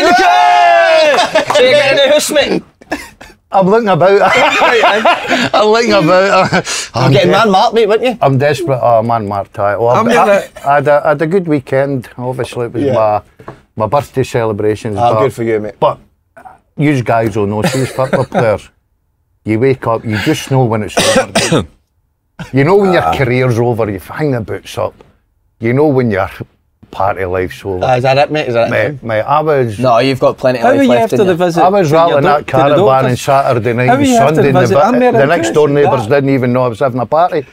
Bernard Langer! So you're getting the house, mate? I'm looking about. I'm looking about. I'm getting man marked, mate, wouldn't you? I'm desperate. Oh, man marked. Well, I had a good weekend. Obviously, it was my birthday celebrations. Ah, good for you, mate. But you guys will know, you football players, you wake up, you just know when it's over. You know when your career's over, you hang the boots up. You know when your party life's over. Is that it, mate? Is that it? Mate, I was... No, you've got plenty of life left. How were you after the visit? I was rattling that caravan on Saturday night and Sunday. The next door neighbours didn't even know I was having a party.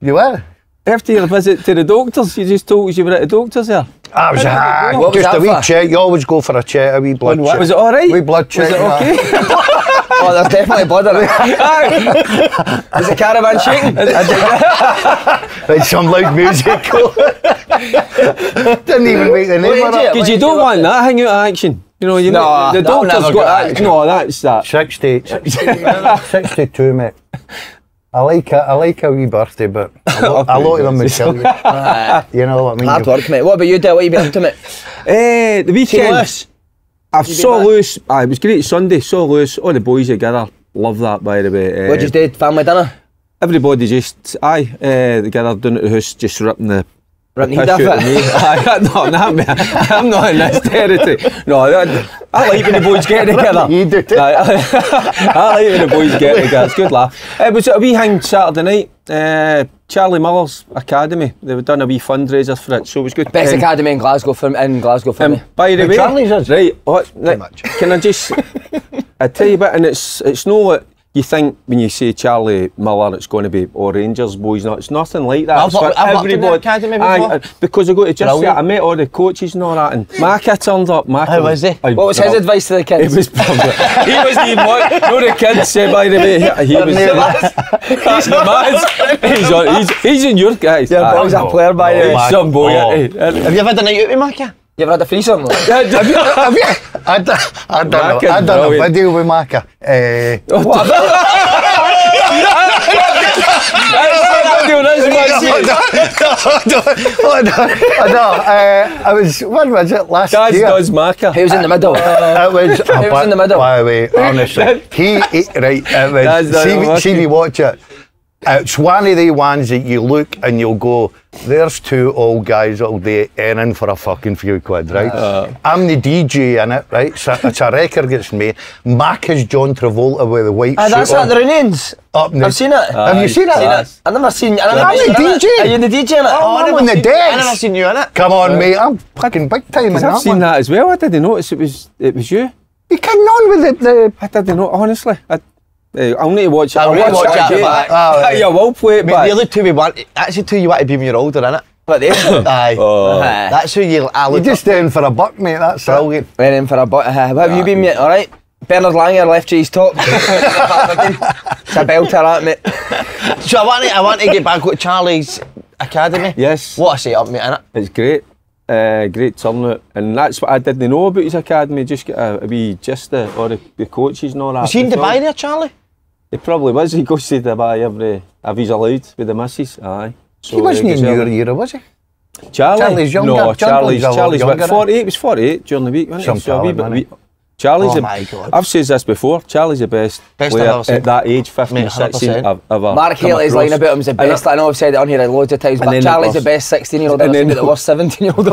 You were? After your visit to the doctors, you just told us you were at the doctors there? I was, just a wee check. You always go for a check, a wee blood check. Was it all right? Wee blood check. Was it okay? Oh, there's definitely blood around. Is the caravan shaking? It's some loud music. Didn't even make the name up. Because you don't want that hang out of action. You know, the doctor's got that. No, that's that. 62, mate. I like a wee birthday, but a lot of them would kill you. You know what I mean? Hard work, mate. What about you, Dale? What have you been up to, mate? The weekend. I saw Lewis, it was great Sunday, saw Lewis, all the boys together, love that by the way. What you did, family dinner? Everybody just, together down at the house, just ripping the piss out of me. No, I'm not in this territory. No, I like when the boys get together. You do too. I like when the boys get together, it's good laugh. It was a wee hang Saturday night, Charlie Muller's academy. They were done a wee fundraiser for it, so it was good. Best academy in Glasgow for me. By the way, Charlie's is right. Can I just? I tell you a bit, and it's not what you think when you say Charlie Muller. It's going to be all Rangers boys. No, it's nothing like that. I've worked in the academy before. Because I go to Jersey, I met all the coaches and all that, and Macca turned up. How was he? What was his advice to the kids? He was even one. No, the kids said by the way, he was. He's the man. He's in your guys. I was a player by the way. Some boy. Have you ever had a night out with Macca? You ever had a threesome? I've done a video with Macca. What? I was, when was it, last year? Does Macca. He was in the middle. He was in the middle. By the way, honestly, see me watch it. It's one of the ones that you look and you'll go, there's two old guys all day earning for a fucking few quid, right? I'm the DJ in it, right? So it's a record gets made. Mac is John Travolta with a white suit. That's at the Reunions. Up now. I've seen it. Have you seen it? I've never seen it. I'm the DJ. Are you the DJ in it? Oh, I'm on the desk. I've never seen you in it. Come on, mate. I'm fucking big time in that one. I've seen that as well. I didn't notice it was you. You came on with the... I didn't know, honestly. I'll need to watch it. I'll watch it back. Yeah, we'll play it back. That's who you want to be when you're older, innit? But they that's who you... You're just in for a buck, mate, that's all. We're in for a buck. What have you been, mate? All right? Bernard Langer left you his top. It's a belter, that, mate. So I want to get back to Charlie's academy. Yes. What a set-up, mate, innit? It's great. Great turnout, and that's what I didn't know about his academy. Just get a wee gist of all the coaches and all that. Was he in Dubai there, Charlie? He probably was. He goes to Dubai if he's allowed with the missus. Aye. So he wasn't in your era, was he? Charlie's younger. No, Charlie's about 48. He was 48 during the week, wasn't he? Charlie's. Oh my God. I've said this before. Charlie's the best player at that age, 15 or 16. I've ever. Mark Haley's line about him is the best. I know I've said it on here loads of times, but Charlie's the best 16-year-old and then the worst 17-year-old.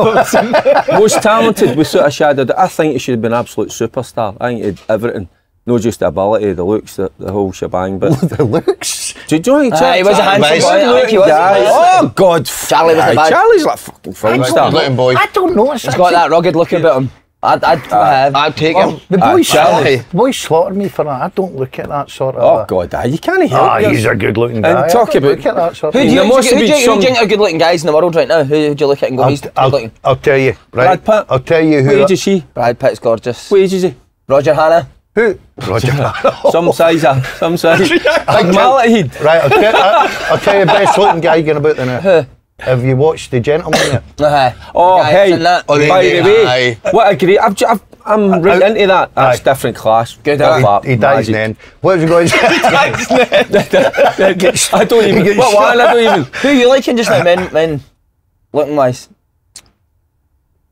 Most talented with sort of shadowed. I think he should have been an absolute superstar. I think he had everything, not just the ability, the looks, the whole shebang. But the looks. Did you know? He was a handsome boy. Oh God, Charlie was the best. Charlie's like fucking film star. I don't know. He's got that rugged look about him. I'd take him. The boys slaughter me for that. I don't look at that sort of... Oh God, you can't help it. He's a good looking guy. Talk about look at that sort of... Who do you think are good looking guys in the world right now? Who do you look at and go, he's good looking? I'll tell you. Right. Brad Pitt. I'll tell you who... What age is she? Brad Pitt's gorgeous. What age is he? Roger Hannah. Who? Roger Hannah. Some size. Big mallet head. Right, I'll tell you the best looking guy you're about the now. Have you watched The Gentleman yet? Oh, hey, by the way, what a great, I'm right into that. That's different class. Good at he dies then. What have you got? I don't even, what one, I don't even. Who are you liking just now, men looking wise?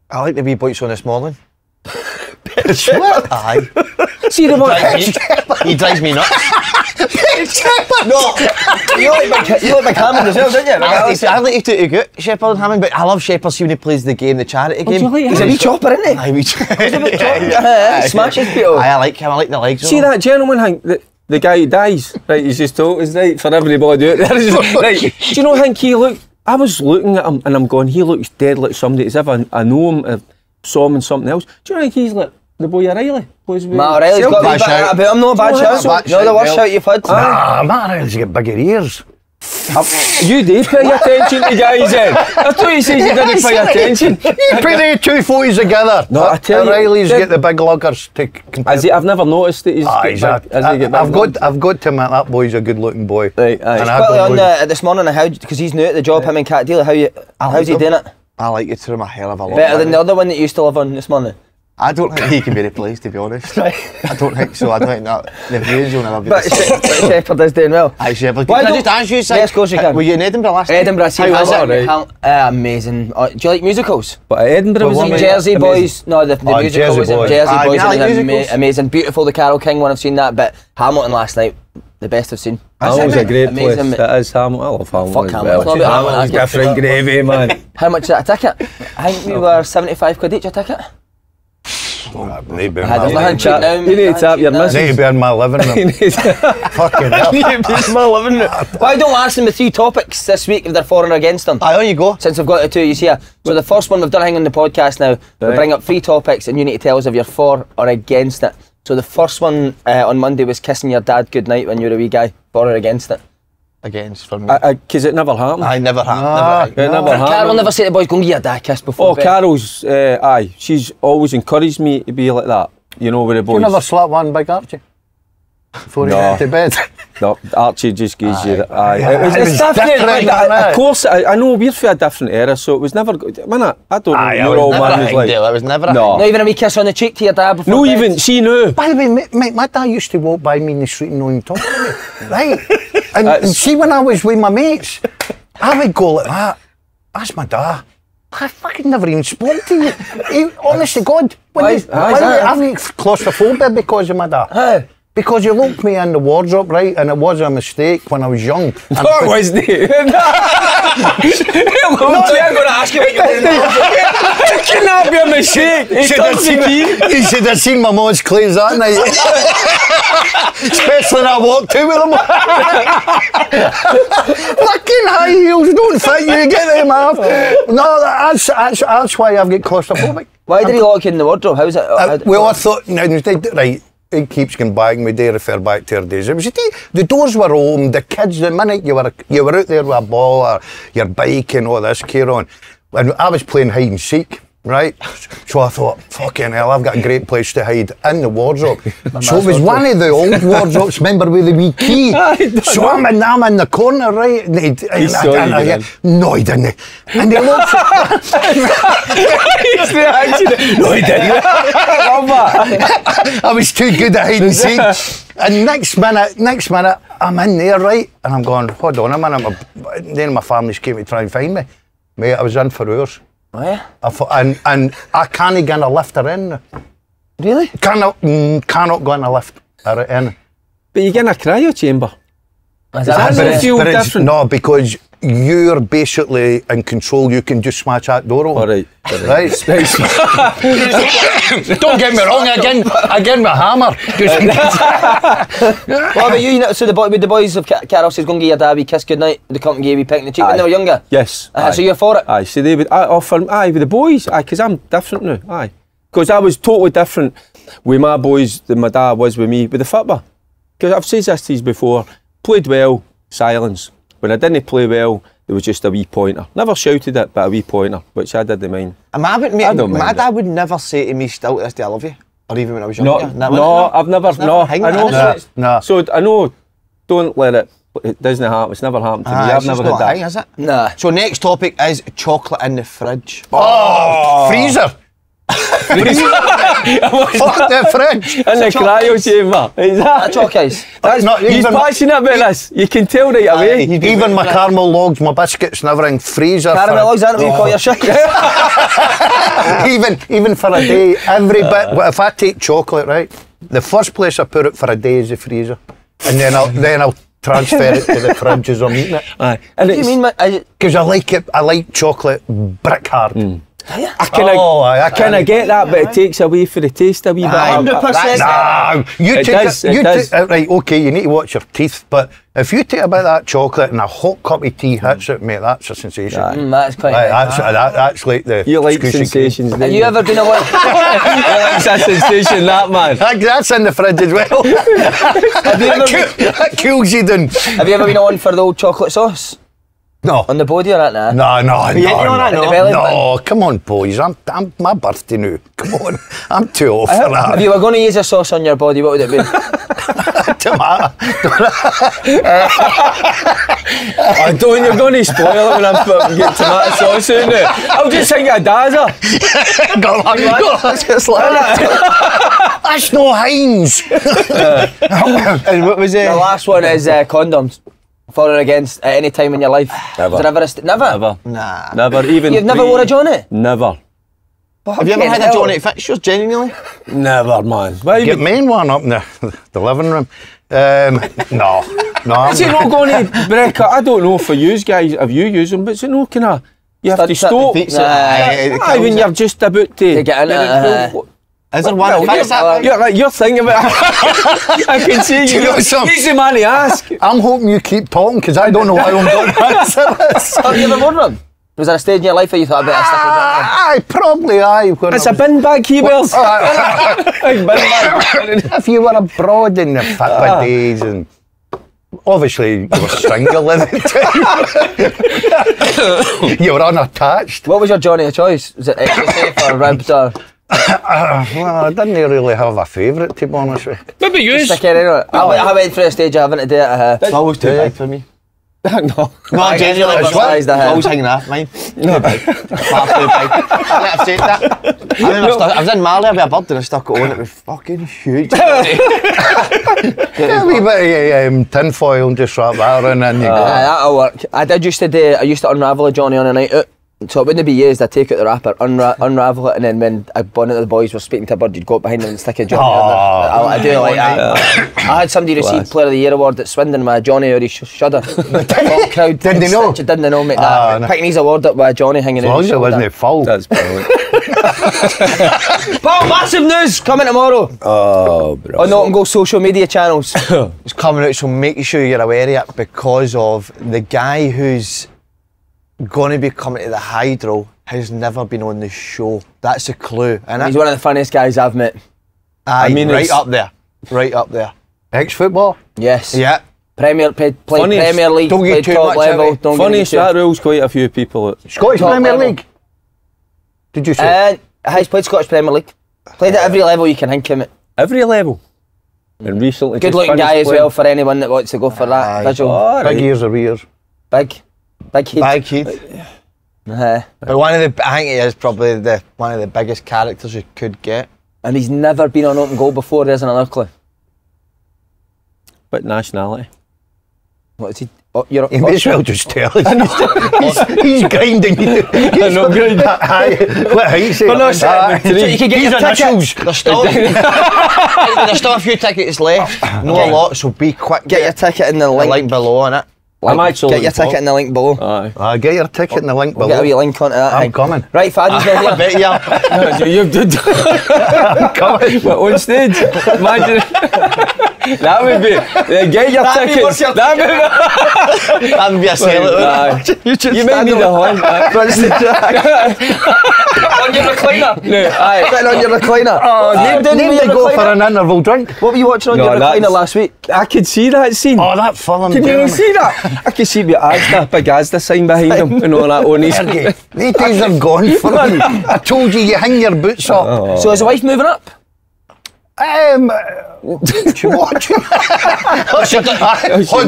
I like the wee boys on this morning. Swear I. So you don't want Hibs. He drives me nuts. Shepherd. No, you like Hammond as well, don't you? I like you to get Shepherd and Hammond, but I love Shepherd. See when he plays the game, the charity game. Like he's a wee chopper, isn't he? Aye, wee chopper. He smashes people. Aye, I like him. I like the legs. See that gentleman, Hank, the guy who dies. Right, he's just always right for everybody out there. Right, do you know Hank? He looked. I was looking at him and I'm going, he looks dead like somebody as if I know him, I saw him in something else. Do you know Hank? He's like the boy O'Reilly. Matt O'Reilly's got a bad shout about him, not a bad shout. You're the worst shout you've had. Nah, Matt O'Reilly's got bigger ears. You did pay attention to guys then. I thought you said you didn't pay attention. You put the two photos together. No, I tell you, O'Reilly's got the big luggers to compare. I've never noticed that he's got big. I've got to admit that boy's a good looking boy. Right, aye. Just quickly on this morning, because he's new at the job, him and Cat Dealer, how's he doing it? I like it to him a hell of a lot. Better than the other one that you used to live on this morning? I don't think he can be replaced, to be honest. Right. I don't think so. I don't think that the views will never be. But Shepherd is doing well. Aye, Shepherd. Can I just ask you something? Yes, of course you can. Were you in Edinburgh last night? Edinburgh, I see. Amazing. Do you like musicals? But Edinburgh was in Jersey Boys. No, the musical was in Jersey Boys. Amazing, beautiful. The Carole King one, I've seen that. But Hamilton last night, the best I've seen. Hamilton's a great place. It is Hamilton. I love Hamilton. Fuck Hamilton. Hamilton's different gravy, man. How much is that a ticket? I think we were £75 each a ticket. You need to tap your missus. I need to be in my living room. Fucking hell. Why don't I ask them the three topics this week if they're for or against them? Aye, on you go. Since I've got the two of you here. So the first one, we've done a thing on the podcast now. We'll bring up three topics and you need to tell us if you're for or against it. So the first one on Monday was kissing your dad goodnight when you were a wee guy. For or against it? Against, for me. Because it never happened. I never happened. Carol never said to boys, go and get your dad a kiss before. Oh, bed. Carol's, aye, she's always encouraged me to be like that, you know, with the boys. You never slapped one big Archie before he went to bed? No, Archie just gives you the aye. It was different, of course. I know we're for a different era, so it was never. I don't know. You're all man was like. It was never. No, not even a wee kiss on the cheek to your dad before. No, even she knew. By the way, mate, my dad used to walk by me in the street and not even talk to me. Right, and see when I was with my mates, I would go like that. That's my dad. I fucking never even spoke to you. Honest to God, I'm claustrophobic because of my dad. Aye. Because you looked me in the wardrobe, right, and it was a mistake when I was young. No, it wasn't. I'm going to ask you what you're doing. It cannot be a mistake. You should have seen my mom's clothes that night. Especially when I walked in with them. Fucking high heels don't fit you, get them off. No, that's why I've got claustrophobic. Why did he lock you in the wardrobe? How's it? Well, I thought, right. It keeps going back, and we do refer back to our days. It was the day, the doors were open, the kids, the minute you were out there with a ball or your bike and all this care on. And I was playing hide and seek, right? So I thought, fucking hell, I've got a great place to hide, in the wardrobe. So it was one of the old wardrobes, remember, with the wee key. So I'm in the corner, right? No, he didn't. And he looked no, he didn't. I was too good at hide and seek. And next minute, I'm in there, right? And I'm going, hold on a minute. Then my family's came to try and find me. Mate, I was in for hours. Oh, yeah? And I can't get a lift or in. Really? Cannot go in a lift or in. But you're in a cryo chamber. No, because you're basically in control. You can just smash that door open. All right. Don't get me wrong. Again, my hammer. What about you? So the boys of Carol says, "Go and get your dad a wee kiss goodnight." They come and give you a peck in the cheek when they were younger. Yes. So you're for it. Aye. So they would. I offer. Aye, with the boys. Aye, because I'm different now. Aye, because I was totally different with my boys than my dad was with me with the football. Because I've said this to you before. Played well, silence. When I didn't play well, there was just a wee pointer. Never shouted it, but a wee pointer, which I didn't mind. My dad would never say to me still to this day, I love you. Or even when I was younger. No, I've never. So I know, don't let it, it doesn't happen, it's never happened to me. I've never had that. Is it? Nah. So next topic is chocolate in the fridge. Oh, freezer. Fuck the fridge. In the cryo chamber. That's what it is. He's passionate about this. You can tell right away. Even my caramel logs, my biscuits and everything, freezer. Caramel logs, aren't we call your shit? Even for a day, every bit. If I take chocolate, right, the first place I put it for a day is the freezer, and then I'll transfer it to the fridge as I'm eating it. Aye. What do you mean, mate? Because I like it. I like chocolate brick hard. Mm. I get that, but it takes away for the taste a wee bit. 100%. Nah, right, okay, you need to watch your teeth, but if you take a bit of that chocolate and a hot cup of tea hits it, mate, that's a sensation. That's quite that's like the... You like sensations, then. Have you ever been away? That's a sensation, that, man. That's in the fridge as well. That cools you down. Have you ever been on for the old chocolate sauce? No. On the body or that now? No, come on, boys. I'm my birthday now. Come on. I'm too old for that. If you were going to use a sauce on your body, what would it be? Tomato. I don't, you're going to spoil it when I'm getting tomato sauce in there. I'll just think of a Dazza. That's no Heinz. And what was it? The last one is condoms. For or against at any time in your life? Never. Never? Nah. Never, even... You've never worn a Johnny? Never. Have you ever had a Johnny fixtures, genuinely? Never, man. Get main one up in the living room. No. Is it not going to break up? I don't know, for you guys, have you used them, but is it not kind of... You have to stop. I mean, you're just about to... get in it. Is there one? You're thinking about it. I can see you. He's the man to ask. I'm hoping you keep talking because I don't know why I'm going to answer this. Have you ever worn one? Was there a stage in your life where you thought about it? Probably. It's a bin bag, he wears. If you were abroad in the Fitbit days and. Obviously, you were single at the time. You were unattached. What was your Johnny of choice? Was it XSF or ribs or. Well, I didn't really have a favourite, to be honest with you. Maybe you. I went through a stage of having to do it. It's always too big for me. No. No, genuinely, it's always hanging off mine. No, big. Far too big. I've said that. I was in Mali with a bird and I stuck it on. It was fucking huge. A wee bit of tinfoil and just wrap that around and you go. That'll work. I used to unravel a Johnny on a night out. So it wouldn't be used, I'd take out the wrapper, unravel it, and then when one of the boys was speaking to a bird, you'd go up behind them and stick a Johnny on there. I do like that. I had somebody receive Player of the Year award at Swindon with a Johnny or he shudder. Crowd didn't they know? Didn't they know, mate? No. Picking his award up with a Johnny hanging in his shoulder. As long as it wasn't full. That's brilliant. Paul, massive news coming tomorrow. Oh, bro. On Nottingham Goal social media channels. It's coming out, so make sure you're aware of it because of the guy who's going to be coming to the Hydro has never been on the show. That's a clue. And he's one of the funniest guys I've met. Right up there. Ex-football? Yes. Yeah. Premier League. Don't get too top much level. Don't funniest, that rules quite a few people. Scottish Premier League? Did you say? He's played Scottish Premier League. Played at every level you can think of it. Every level? And recently. Good looking guy as well for anyone that wants to go for that visual. Big ears or ears? Big Heath. But I think he is probably one of the biggest characters you could get. And he's never been on Open Goal before, there's another clue. But nationality. What is he? He may as well just tell us. He's grinding. He's not grinding. What height is it? You can get your tickets. There's still a few tickets left. Not a lot, so be quick. Get your ticket in the link below, innit? Get your ticket in the link below. Get your ticket in the link below. Get a wee link onto that. I'm coming. Right, Faddy's ready. I bet you are. I'm coming. We're on stage. Imagine. That would be. Get your tickets. That would be a sellout. You made me the horn. On your recliner. No. Sitting on your recliner. Oh, didn't go for an interval drink. What were you watching on your recliner last week? I could see that scene. Oh, that film. Can you see that? I can see the Asda, big Asda sign behind him and all that on his. These days are gone for me. I told you, you hang your boots up. So is the wife moving up? Hold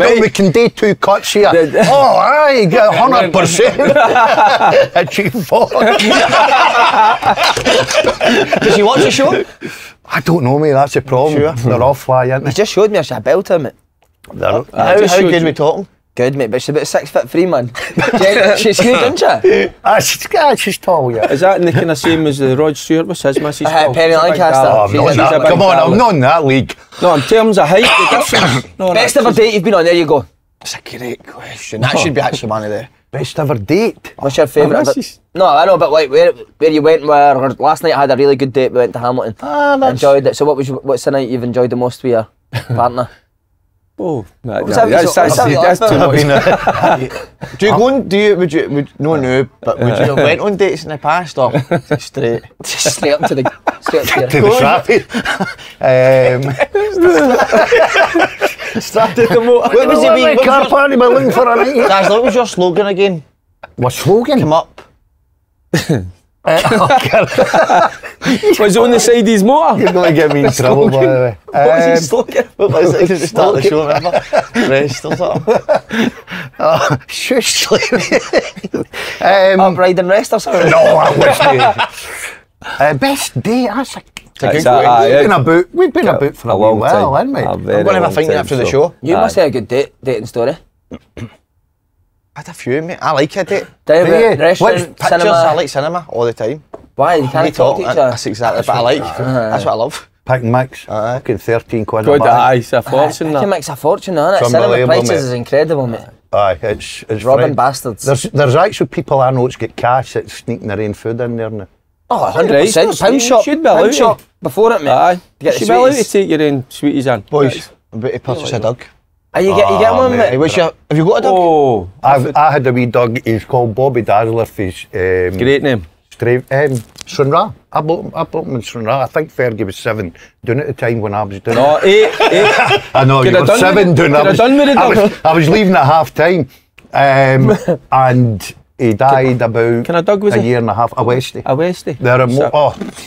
on, we can do two cuts here. Oh, aye, 100%. Achieve four. Does she watch the show? I don't know, mate, that's the problem. Sure. They're all fly, aren't they? They just showed me a belt, mate. How good are we talking? Good, mate, but she's about 6'3", man. She's huge, isn't she? She's tall, yeah. Is that in the kind of same as the Rod Stewart was? His missus tall? Penny Lancaster. Oh, come on, I'm not in that league. No, in terms of height, the difference. No, best ever date you've been on, there you go. That's a great question. That should be actually one of the... Best ever date? What's your favourite? No, I know, but like, where you went with... Last night I had a really good date, we went to Hamilton. Ah, that's... Enjoyed it. So what's the night you've enjoyed the most with your partner? Oh, no, that's too much. Do you go on, would you, no, no, but would you have went on dates in the past or straight up to the, traffic? Strapped to the motor. What was it? Car party, we're looking for a night. Guys, what was your slogan again? My slogan? Come up. Was on the side of his motor? You're going to get me in trouble, by the way. What was he slogan? What was it? Did we start the show, remember? Rest or something? Oh, shush, Upright and rest or something? No, I wish they... Best day, that's a... We've been about for a long while, haven't we? I'm going to have a think after the show. You must have a good dating story. I had a few, mate. I like a date. Restaurant, cinema. I like cinema all the time. Why? You can't talk to each other? That's exactly what I like. That's what I love. Pick and mix. Fucking 13 quid a bag. It's a fortune, that. Pick and mix a fortune, isn't it? Cinema prices is incredible, mate. Aye, it's robbing bastards. There's actually people I know that's got cash that's sneaking their own food in there now. Oh, 100%. Pound shop. Pound shop. Before it, mate. Aye. Should be allowed to take your own sweeties in. Boys, I'm about to purchase a dog. You get one, mate? Have you got a dog? Oh, I had a wee dog. He's called Bobby Dazzler. He's great name. Sunra. I bought him in Sunra. I think Fergie was 7 doing it at the time when I was doing it. No, 8. I know, you were 7 doing it. Could have done with the dog. I was leaving at half time, and he died about a year and a half. A Westie. A Westie. They're a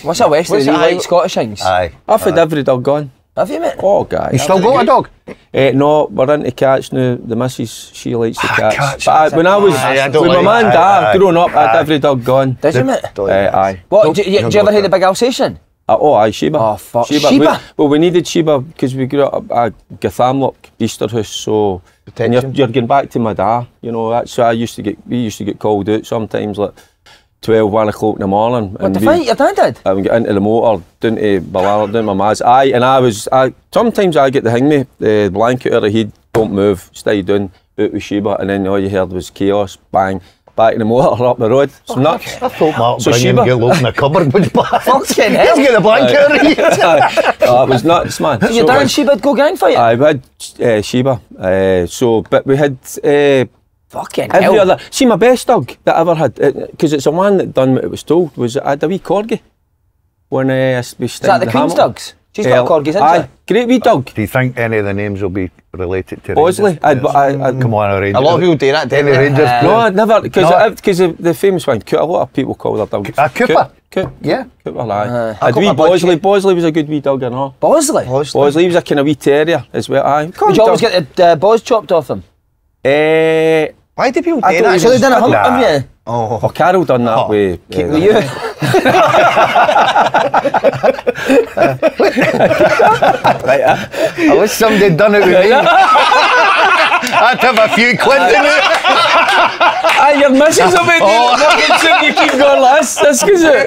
what's a Westie? What's like Scottish things? Aye. I've had every dog gone. Have you, mate? Oh, guy. You still got a dog? No, we're into cats now. The missus, she likes the cats. When my man died, growing up, I had every dog gone. Did you, mate? Aye. What? Do you ever hear the big Alsatian? Oh, aye, Sheba. Oh, fuck. Sheba? Well, we needed Sheba because we grew up at Gathamlock, Easterhouse, so... You're going back to my dad, you know, that's why we used to get called out sometimes, like... 12, 1 o'clock in the morning. What the fight? Your dad did? I would get into the motor, down to Ballard, down to my ma's. Sometimes I get the hang me, the blanket out of he'd, don't move, stay down, out with Sheba, and then all you heard was chaos, bang, back in the motor, up the road. It's nuts. I thought Mark bringing you open the cupboard was bad. Fucking hell. Get the blanket out of you. It was nuts, man. So your dad and Sheba'd go gang fighting? I would, Sheba. But we had... Fucking hell. See, my best dog that I ever had, because it's the one that done what it was told, was I had a wee corgi. Is that the Queen's dogs? She's got corgis, isn't she? Great wee dog. Do you think any of the names will be related to Bosley? Come on, a Ranger. A lot of people do that, do they? Rangers? No, I'd never, because the famous one, a lot of people call their dog Cooper. Yeah. Cooper, aye. I'd wee Bosley. Bosley was a good wee dog, I know. Bosley? Bosley was a kind of wee terrier as well, aye. Did you always get the balls chopped off him? Why do people do that? Actually done a hump, haven't you? Oh, well, Carol done that way. Keep with you. I wish somebody had done it with me. I'd have a few quid in it. Aye, your missus will be doing it. You keep going like this. That's because it.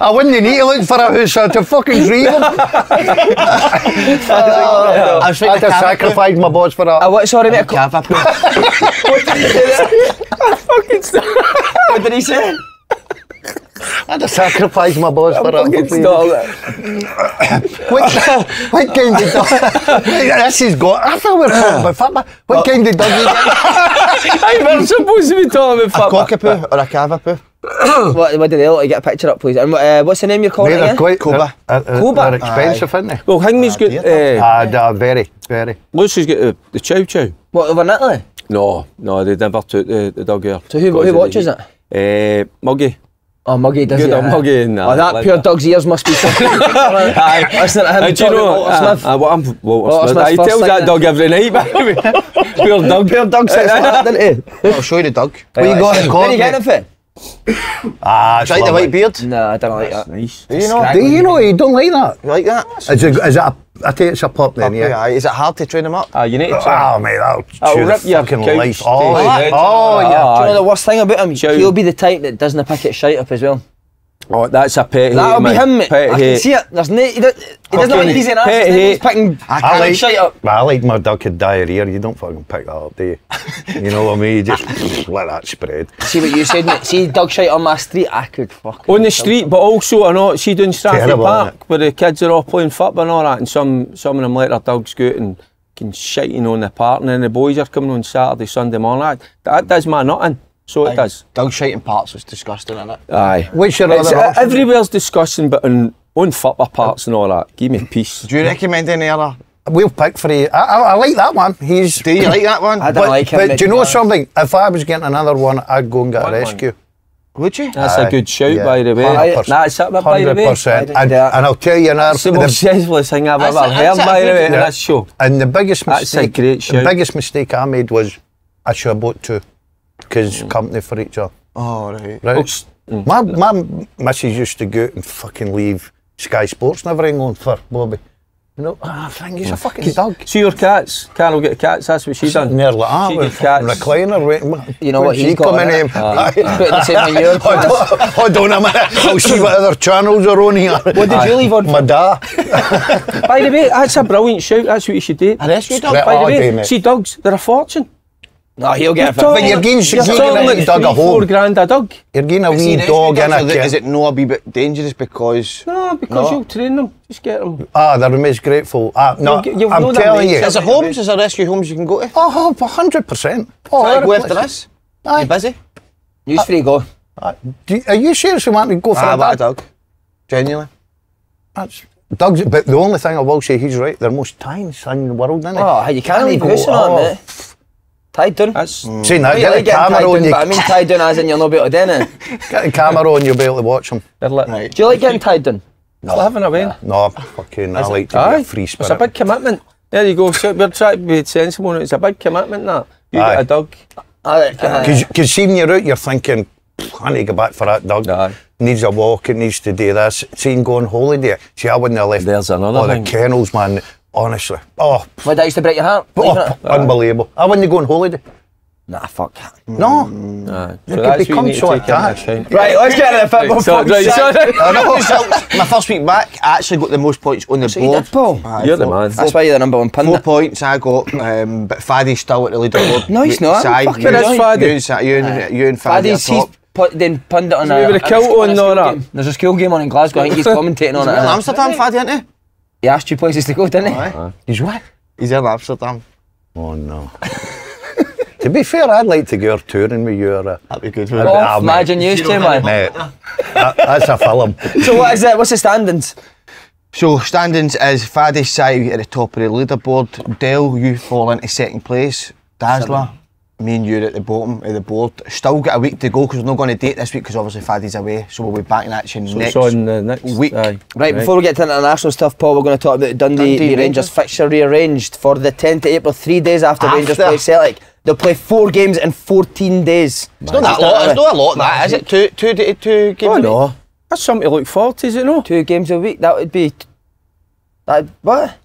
I wouldn't need to look for a house. I'd have fucking dreamed. I'd have sacrificed my boss for that. Sorry, mate. What did he say there? I fucking stop. What did he say? I'd have sacrificed my boss for that. What kind of dog? This is gone. I thought we were talking about Fatma. What kind of dog you get? I'm supposed to be talking about Fatma. A cockapoo or a cavapoo? What did they look like? Get a picture up, please. What's the name you're calling again? Koba. Koba? They're expensive, aren't they? Well, Hingmey's got... Very, very. Lucy's got the chow chow. What, over in Italy? No, they never took the dog here. So who watches it? Muggy. Oh, Muggy does it. Good old Muggy. Nah, oh, that like pure that. Dog's ears must be something. Listen to him do you know, Walter Smith. He tells that dog every night, pure dog. Pure dog sits up, didn't he? I'll show you the dog. Where you got it? Did you get it for? Ah, it's like the white beard. No, I don't like that. Nice. Do you know you don't like that? You like that? Is it a? I think it's a pup then. Yeah. Is it hard to train him up? You need to. Oh mate, that'll rip your fucking life. Oh yeah. Do you know the worst thing about him? He'll be the type that doesn't pick its shite up as well. Oh, that's a pet hate. That'll be him, mate. I can see it. There's no. He doesn't have an easy answer. He's picking shite up. I like my duck with diarrhoea. You don't fucking pick that up, do you? You know what I mean? You just let that spread. See what you said, mate. See dog shite on my street, I could fuck. On the street, but also I know. See doing Stratford Park where the kids are all playing football and all that, and some of them let their dogs go out and can shiting on the park, and then the boys are coming on Saturday, Sunday morning. That does my nutting. So it does. Dog shite in parts is disgusting, isn't it? Aye. What's your other option? Everywhere's disgusting, but on football parts and all that. Give me peace. Do you recommend any other? We'll pick for you. I like that one. Do you like that one? I don't like him. But do you know something? If I was getting another one, I'd go and get a rescue. Would you? That's a good shout, by the way. That's it, by the way. 100%. And I'll tell you another thing. That's the most senseless thing I've ever heard, by the way, in this show. And the biggest mistake. That's a great shout. The biggest mistake I made was I should have bought two. Because company for each other. Oh, right. My missus used to go out and fucking leave Sky Sports and everything on for Bobby. You know, I think he's a fucking dog. See your cats. Carol get cats, that's what she done. Nearly like that, with recliner waiting. You know what, he's got in him. Hold on a minute, I'll see what other channels are on here. What did you leave on? My dad. By the way, that's a brilliant shout, that's what you should do. A rescue dog? By the way, see dogs, they're a fortune. No, he'll get it. But you're getting like dog a hole. $4 grand a dog. You're getting a wee dog in a kit. Is it not a wee bit dangerous because? No, because you'll train them. Just get them. Ah, they're most grateful. No, I'm telling you. Is there homes? Is there rescue homes you can go to? Oh, 100%. Oh, go after this. Aye, busy. You're free to go. Are you serious? You want to go for a dog? Genuinely. That's. Dogs, but the only thing I will say, he's right. They're most tiny in the world, isn't it? Oh, you can't leave house on that, mate. Tied down. See, now get the camera on you. But I mean tied down as in you'll not be able to do anything. Get the camera on, you'll be able to watch them. Right. Do you like getting tied down? No. Having a win? No, fucking, I like to be a free spirit. It's a big commitment. There you go, we're trying to be sensible. It's a big commitment, that. You get a dog. Because seeing you're out, you're thinking, I need to go back for that dog. Needs a walk, it needs to do this. Seeing going holiday, see, I wouldn't have left. There's another thing. Oh, the kennels, man. Honestly. Oh. Why that used to break your heart? Oh, unbelievable. I wouldn't go on holiday. Nah, fuck that. No. You could become so attached. Right, let's get into the football. My first week back, I actually got the most points on the board. You're the man. That's why you're the number one pundit. 4 points I got, but Faddy's still at the leaderboard. No, he's not. Fucking is Faddy. You and Faddy are top. Then pundit on a school game. There's a school game on in Glasgow, I think he's commentating on it. Amsterdam, Faddy, isn't he? He asked you places to go, didn't he? He's what? He's in Amsterdam. Oh no. To be fair, I'd like to go touring with you. That'd be good. Oh, imagine you two, man. That's a film. So what is it? What's the standings? So standings is Faddy's side at the top of the leaderboard. Dell, you fall into second place. Dazzler, me and you at the bottom of the board. Still got a week to go because we're not going to date this week because obviously Faddy's away, so we'll be back in action next week. Right, before we get to international stuff, Paul, we're going to talk about Dundee Rangers fixture rearranged for the 10th of April, 3 days after Rangers play Celtic. They'll play 4 games in 14 days. It's not that lot, it's not a lot that, is it? Two games a week? Oh no, that's something to look forward to, is it not? 2 games a week, that would be... What?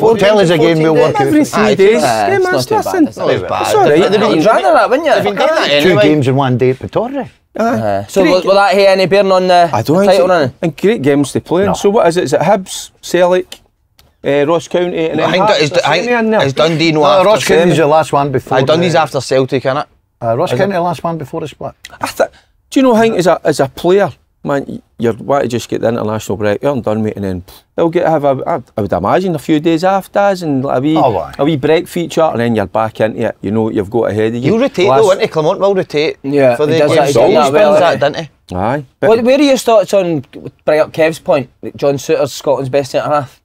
What tell us a game we'll work out. Every 3 days. Yeah, man, it's nothing. It's bad. Sorry, you'd rather that, wouldn't you? They've been doing that anyway. 2 games in 1 day at Porteous. So will that have any bearing on the title running? And great games to play. So what is it? Is it Hibs, Celtic, Ross County and then is Dundee no after? Ross County's the last one before. Dundee's after Celtic, innit? Ross County the last one before the split. Do you know, I think as a player, man, you want to just get the international break, you're done, mate, and then they'll I would imagine a few days after and a wee break feature, and then you're back into it, you know, you've got ahead of you. You'll rotate though, won't he? Clement will rotate. Yeah, for the he does that, doesn't he? Aye. What are your thoughts on, bring up Kev's point, that John Souttar's Scotland's best centre-half?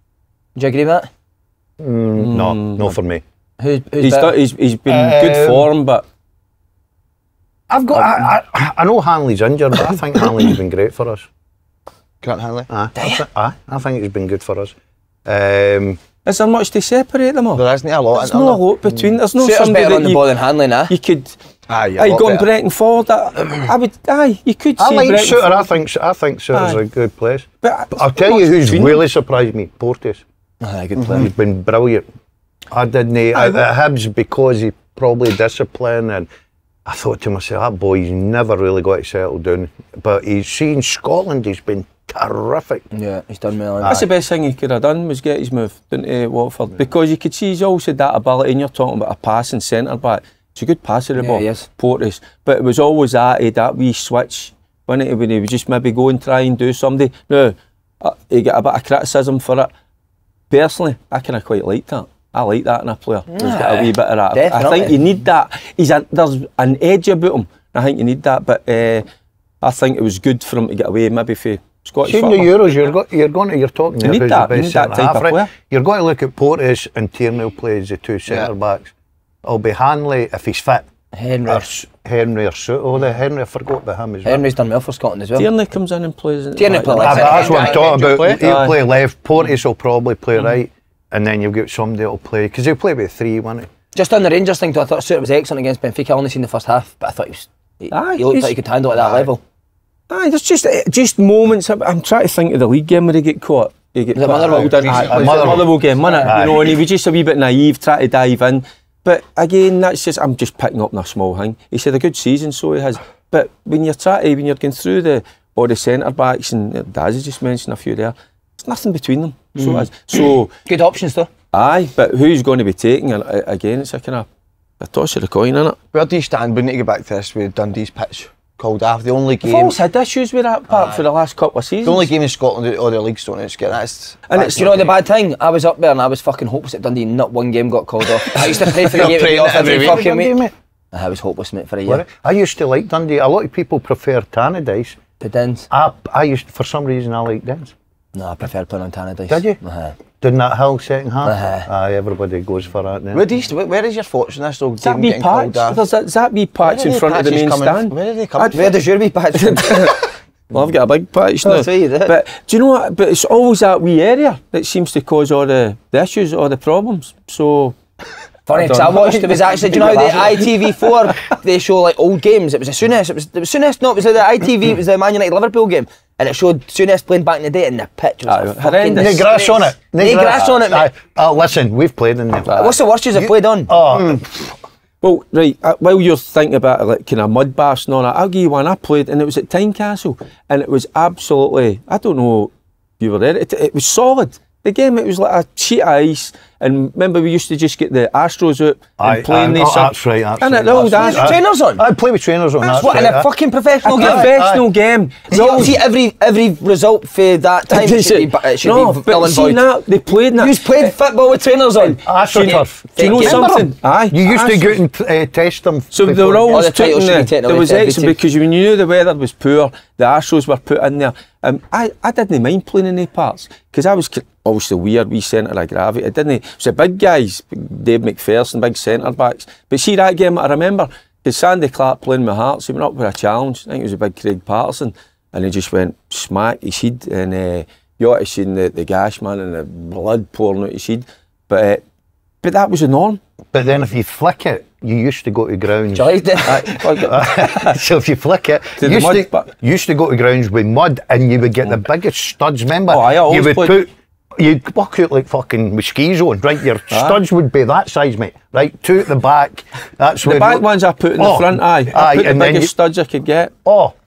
Do you agree with that? No for me. He's been good form, but... I've got. I know Hanley's injured, but I think Hanley's been great for us. Grant Hanley. I think he's been good for us. Is there much to separate them all? There isn't a lot. There's no lot between. There's no somebody better on the ball than Hanley now. You could. Aye, going Bretton Ford. I would. Aye, you could. I like Souttar. I think Souttar's a good place. But I'll tell you who's really surprised me. Porteous. Aye, good player. He's been brilliant. I didn't. At Hibs, because he probably disciplined, and I thought to myself, that boy's never really got to settle down. But he's seen Scotland. He's been terrific. Yeah, he's done well. That's the best thing he could have done, was get his move to Watford, because you could see he's also that ability. And you're talking about a passing centre back. It's a good passer of the ball, Porteous. But it was always that wee switch, wasn't it? When he would just maybe go and try and do somebody. Now, he got a bit of criticism for it. Personally, I kind of quite liked that. I like that in a player. Yeah. He's got a wee bit of that. Definitely. I think you need that. There's an edge about him. I think you need that. But I think it was good for him to get away, maybe for Scottish football. Seen the Euros, you're talking there. You need that type of player. You're going to look at Porteous and Tierney play as the two centre-backs. It'll be Hanley, if he's fit. Hendry or Souttar. Oh, Hendry, I forgot about him as well. Hendry's done well for Scotland as well. Tierney comes in and plays. That's what I'm talking about. He'll play left, Porteous will probably play right, and then you'll get somebody that'll play, because he'll play with three, won't he? Just on the Rangers thing, I thought Souttar was excellent against Benfica. I only seen the first half, but I thought he looked like he could handle it at that level. Aye, there's just moments. I'm trying to think of the league game where he get caught. He get Motherwell game, wasn't it? You know, and he was just a wee bit naive, trying to dive in. But again, I'm just picking up on a small thing. He's had a good season, so he has. But when you're going through all the centre backs, and Daz has just mentioned a few there, there's nothing between them. So good options though. Aye, but who's going to be taking it? Again, it's a kind of a toss of the coin, isn't it? Where do you stand? We need to get back to this with Dundee's pitch called after the only game. I've always had issues with that part for the last couple of seasons. The only game in Scotland or the leagues don't get that. And it's, you know, the bad thing. I was up there and I was fucking hopeless at Dundee. Not one game got called off. I used to pray for the game off every fucking week. I was hopeless, mate, for a year. I used to like Dundee. A lot of people prefer Tannadice to Dens. I used, for some reason, I like Dens. No, I preferred playing on Tannadice. Did you? Didn't that Hill second half? Aye, everybody goes for that now. Where is your thoughts on this old game getting called off? There's that wee patch in front of the main stand. Where are they coming from? Where does your wee patch come from? Well, I've got a big patch now. But do you know what? But it's always that wee area that seems to cause all the issues, all the problems. So funny, because I watched, it was actually, do you know how the ITV4, they show like old games? It was a Souness, it was the ITV, it was the Man United Liverpool game. And it showed Souness playing back in the day, and the pitch was horrendous. No grass on it. No grass on it, mate. Listen, we've played in there. What's the worst you've played on? Well, right, while you're thinking about like kind of mud baths and all that, I'll give you one. I played, and it was at Tynecastle, and it was absolutely, I don't know if you were there, it was solid. The game, it was like a sheet of ice, and remember we used to just get the Astros out and play in these. Oh, that's right, that's right. And the old Astros. Trainers on? I'd play with trainers on, that's what, right, in a fucking professional game? Professional game. See, every result for that time should be null and void. No, they played that. You played football with trainers on? AstroTurf. Do you know something? Aye. You used to go and test them. So they were always taking them. There was excellent, because when you knew the weather was poor, the Astros were put in there. I didn't mind playing in the parts, because I was obviously weird, wee centre of gravity. It was the big guys, Dave McPherson, big centre backs. But see that game, I remember, because Sandy Clark playing with Hearts, he went up with a challenge. I think it was a big Craig Patterson, and he just went smack his head, and you ought to have seen the gash, man, and the blood pouring out his head. But that was the norm. But then if you flick it, you used to go to grounds. So if you flick it, you used to go to grounds with mud, and you would get the biggest studs, remember? You would you'd walk out like fucking with skis on, right? Your studs would be that size, mate. Right, two at the back. That's the back ones I put in the front, I put the biggest studs I could get. You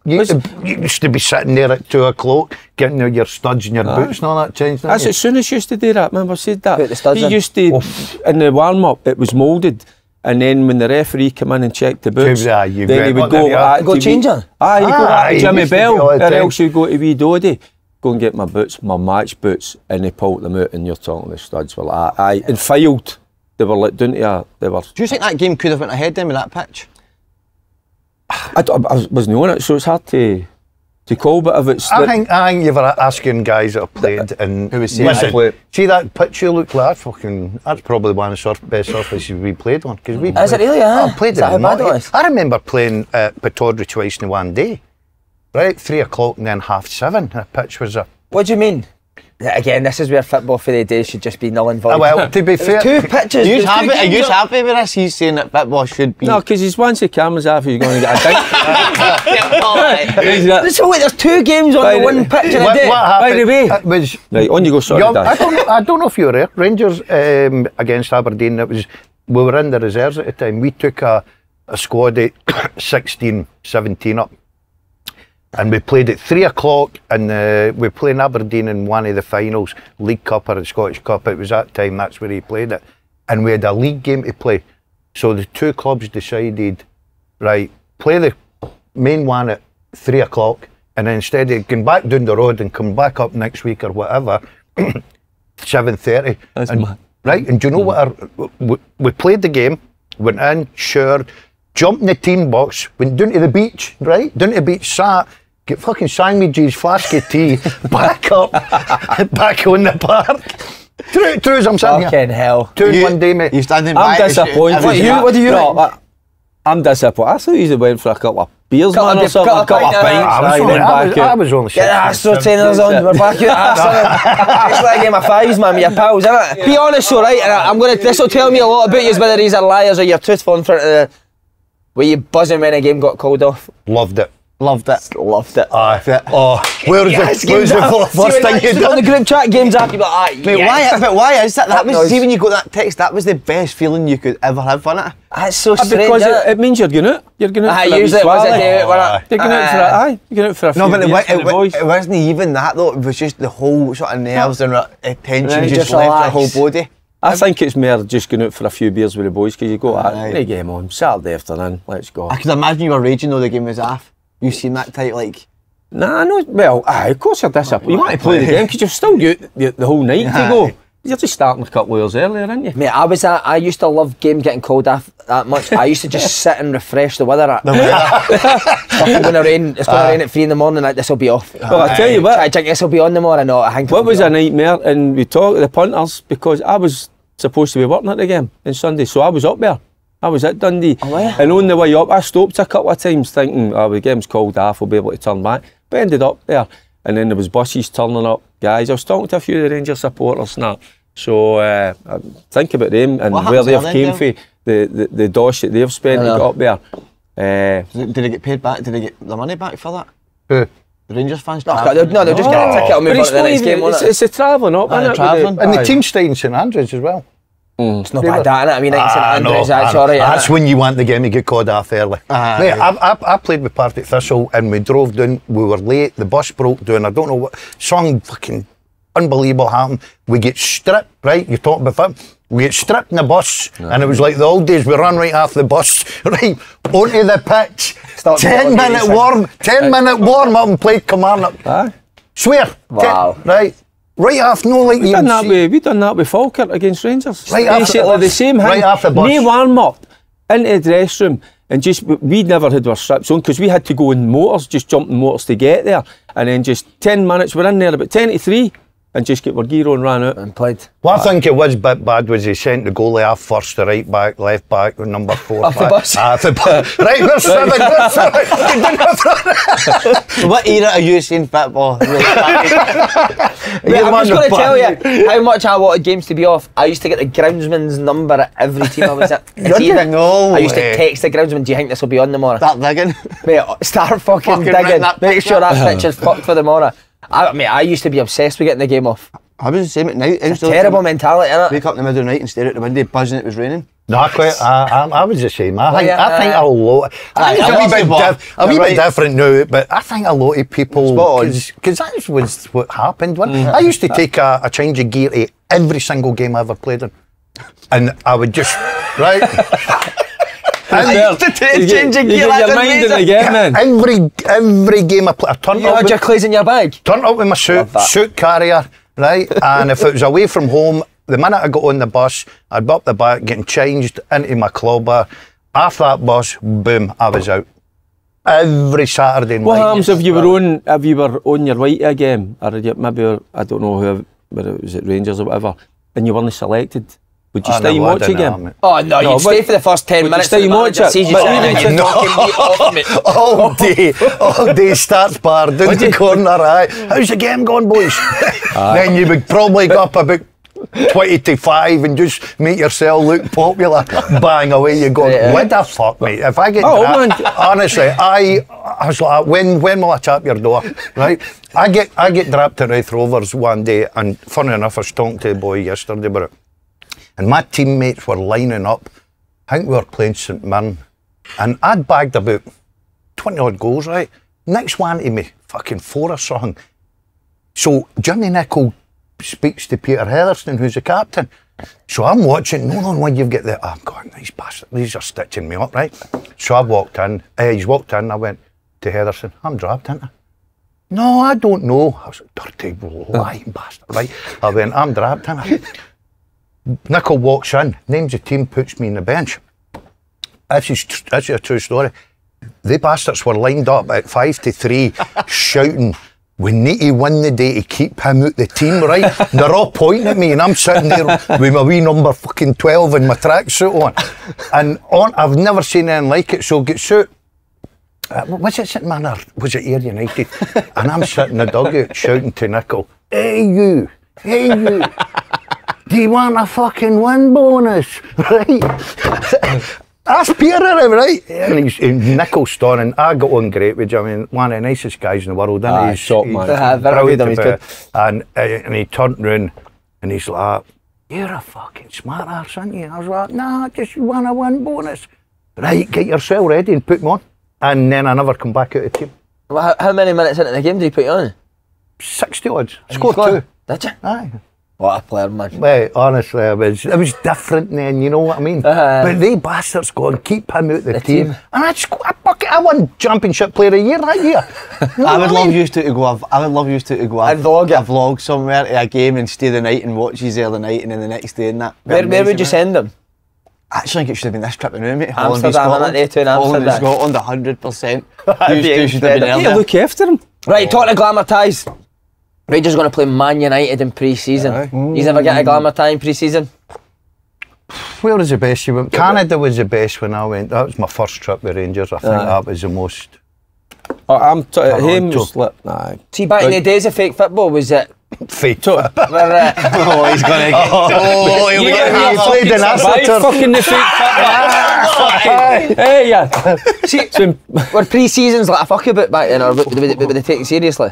used to be sitting there at 2 o'clock, getting out your studs and your boots and all that change. That's as soon as you used to do that, remember I said that? Put the studs in. He used to, in the warm-up, it was moulded. And then when the referee came in and checked the boots, then he would go change them. Aye, he'd go back to Jimmy Bell, or else he'd go to wee Doddy. Go and get my boots, my match boots, and they pulled them out, and you're talking the studs were like, and filed. They were like down to they were. Do you think that game could have went ahead then with that pitch? I wasn't on it, so it's hard to to call, but if it's... I think you're asking guys that have played and... Who was saying see that pitch you look like, that's probably one of the best surfaces we played on. Is it really? I played it. I remember playing Pittodrie twice in one day, right? 3 o'clock and then 7:30. The pitch was a... What do you mean? Again, this is where football for the day should just be null and void. Well, to be fair, two pitches. Are you happy with this? He's saying that football should be. No, because he's once the cameras off, he's going to get a dink. So wait, there's two games on the one pitch in a day. By the way, was right, on you go. Sorry, I don't know if you were there. Rangers against Aberdeen. It was we were in the reserves at the time. We took a squad at 16, 17 up. And we played at 3 o'clock, and we played in Aberdeen in one of the finals, League Cup or the Scottish Cup. It was that time, that's where he played it. And we had a league game to play. So the two clubs decided, right, play the main one at 3 o'clock, and then instead of going back down the road and coming back up next week or whatever, 7:30. That's mad. Right, and do you know what? We played the game, went in, cheered, jumped in the team box, went down to the beach, right? Down to the beach, sat, get fucking sandwiches, flask of tea, back up, back on the park. True as I'm sitting here. Fucking hell. True as one day, mate. You standing by. I'm disappointed. What do you think? I'm disappointed. I thought you went for a couple of beers, man, or something. A couple of pints. I was only shit. Get the Astro trainers on. We're back out. It's like a game of fives, man, with your pals, isn't it? Be honest, all right? And this will tell me a lot about you, whether these are liars or you're truthful in front of the... Were you buzzing when a game got called off? Loved it. Loved it. Loved it. Where's the first thing you done? On the group chat, games after, you'd be like, why is that? That was, see when you got that text, that was the best feeling you could ever have, wasn't it? That's so strange. Because it means you're going out. You're going out for a wee swag. You're going out for a, you're going out for a few beers for the boys. It wasn't even that though, it was just the whole sort of nerves and tension just left the whole body. I think it's more just going out for a few beers with the boys because you go the game on Saturday afternoon, let's go. I could imagine you were raging though the game was off. You seen that type like? Nah, no. Well, of course you're disappointed. You want to play the game because you've still got the whole night to go. You're just starting a couple of hours earlier, aren't you? Mate, I used to love game getting cold that much. I used to just sit and refresh the weather. It's going to rain. It's going to rain at 3 in the morning. Like, this will be off. Well, I tell you what, I think this will be on tomorrow. No, I think. What was a nightmare? And we talked to the punters because I was supposed to be working at the game on Sunday, so I was up there. I was at Dundee, and on the way up, I stopped a couple of times thinking, "Oh, the game's called off. We'll be able to turn back." But ended up there, and then there was buses turning up. Guys, I was talking to a few of the Rangers supporters now, so I think about them and where they've came from, the dosh that they've spent to get up there. Did they get paid back? Did they get the money back for that? Who? The Rangers fans? No, they'll just get a ticket and move on to the next game. It's the travelling up, isn't it? And the team stayed in St Andrews as well. It's not bad, that, innit? I mean, St Andrews, that's all right. That's when you want the game to get called off early. I played with Partick Thistle and we drove down, we were late, the bus broke down, I don't know what, some fucking unbelievable happened. We get stripped, right? You talk about that. We get stripped in the bus, and it was like the old days, we ran right off the bus, right, onto the pitch, 10 minute warm up and played Kilmarnock. Swear. Wow. Right off, no like you. We done that with Falkirk against Rangers. Right after the same thing. Right after the bus. No warm up, into the dress room, and just we never had our straps on because we had to go in motors, just jumping motors to get there, and then just 10 minutes we're in there about 10 to 3, and just get our gear on, ran out and played. Well, I think it was a bit bad was he sent the goalie off first, the right back, left back, number 4. Off the bus. Right, we're seven. What era are you seeing football? I'm just going to tell you how much I wanted games to be off. I used to get the groundsman's number at every team I was at. I used to text the groundsman, do you think this will be on tomorrow? Start digging. Mate, start fucking digging. Make sure that pitch is fucked for tomorrow. Mate, I used to be obsessed with getting the game off. I was the same at night. It's a terrible mentality, innit? Wake up in the middle of the night and stare out the window, buzzing it was raining. No, I was the same. I think a lot. I think it's a wee bit different now, but I think a lot of people, because that was what happened. I used to take a change of gear to every single game I ever played in, and I would just I used to change your gear. Your mind in the game, man. Every game I play, I turned up. You had your clays in your bag. Turned up with my suit carrier, right? And if it was away from home, the minute I got on the bus, I'd be up the back, getting changed into my clobber. Off that bus, boom, I was out. every Saturday night. What happens if you were on your way to a game, or maybe I don't know who, whether it was at Rangers or whatever, and you weren't selected? Would you stay and watch again? Oh no, you'd stay for the first 10 minutes. Stay and watch it. All day, starts bar down the corner. Aye, how's the game going, boys? Then you would probably go up about 20 to 5 and just make yourself look popular. Bang, away you go. Yeah. What the fuck, mate? If I get dragged, honestly, I was like, when will I tap your door? Right? I get dragged to Raith Rovers one day, and funny enough, I was talking to a boy yesterday about it. And my teammates were lining up. I think we were playing St Mirren, and I'd bagged about 20-odd goals, right? Next one to me, fucking four or something. So Jimmy Nicholl speaks to Peter Heatherstone, who's the captain. So I'm watching, no, when you've got the, oh God, these bastards, these are stitching me up, right? So I walked in, he's walked in, I went to Heatherstone, I'm dropped, ain't I? No, I don't know. I was a dirty, lying bastard, right? I went, I'm dropped, ain't I? Nicholl walks in, names the team, puts me on the bench. This is a true story. The bastards were lined up at 5 to 3 shouting, we need to win the day to keep him out the team, right? And they're all pointing at me, and I'm sitting there with my wee number fucking 12 and my tracksuit on. And I've never seen anything like it, so get suit. Was it St Mirren or was it Ayr United? And I'm sitting in the dugout shouting to Nicholl, hey you. Do you want a fucking win bonus? Right? That's Peter, right? And Nicholl's stunning. I got on great with Jimmy. I mean, one of the nicest guys in the world, isn't he? He's shot, man. He's good. And he turned round and he's like, you're a fucking smart arse, aren't you? And I was like, nah, just want a win bonus. Right, get yourself ready and put him on. And then I never come back out of the team. Well, how many minutes into the game did you put you on? 60 odds. Scored 2. Did you? Aye. What a player, man. Well, honestly, it was different then, you know what I mean? But they bastards gone, keep him out the team. And I won Championship Player of the Year that year. I would love you to go vlog somewhere to a game and stay the night and watch you there the night and then the next day and that. Where would you send them? I actually think it should have been this trip in room, mate. Holland to Scotland, 100%. You should have been there. Yeah, look after him. Right, talk to Glamour Ties. Rangers going to play Man United in pre-season. He's never got a glamour time pre-season. Where was the best you went? Canada was the best when I went. That was my first trip with Rangers. I think that was the most. See, back in the days of fake football, was it? Fake football. Oh, he's going to get. Oh, he'll get played in AstroTurf. Fucking the fake football. Hey, yeah. See, were pre-seasons like a fuck about back then, or were they taken seriously?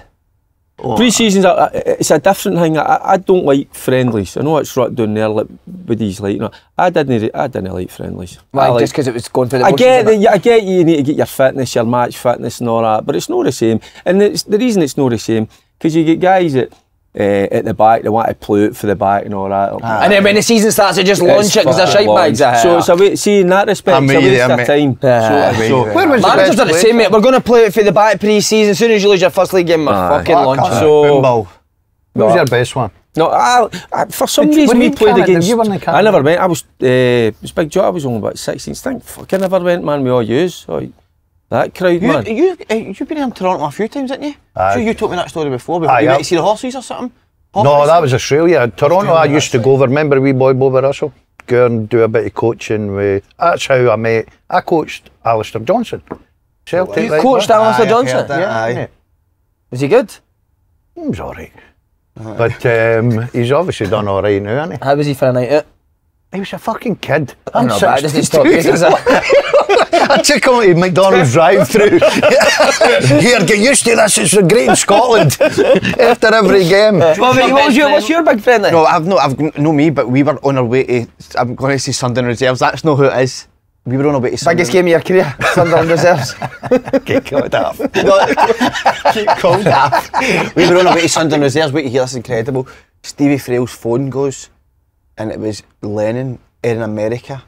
Oh. Pre-seasons, it's a different thing. I don't like friendlies. I know it's right down there like, with these, like, you know, I didn't like friendlies. Well, just because it was going for the motions. I get you need to get your fitness, your match fitness and all that, but it's not the same. And it's, the reason it's not the same, because you get guys that at the back, they want to play out for the back and all that. And then when the season starts, they just launch it because they're shite bags. So it's a way, see, in that respect, it's a waste of time. Managers are the same, mate. We're going to play out for the back pre-season. As soon as you lose your first league game, we're fucking launching. So, what was your best one? No, for some reason we played against. I never went. I was Big Joe. I was only about 16. Fuck, I never went, man. We all used. That crowd, man. You've been in Toronto a few times, haven't you? So you told me that story before. You went to see the horses or something? No, that was Australia. Toronto, I used to go over. Remember wee boy Bobby Russell? Go and do a bit of coaching with... That's how I met... I coached Alistair Johnson. Celtic. You coached Alistair Johnson? Yeah. Was he good? He was all right. But he's obviously done all right now, hasn't he? How was he for a night out? He was a fucking kid. I'm not bad. Does he stop you? I took him to McDonald's drive-through. Here, get used to this. It's great in Scotland. After every game. What's your big friend then? No, but we were on our way to. I'm going to say Sunderland Reserves. That's not who it is. We were on our way to Sunderland. Biggest game of your career, Sunderland Reserves. Get called up. Keep called up. We were on our way to Sunderland Reserves. Wait to hear this, incredible. Stevie Frail's phone goes. And it was Lennon in America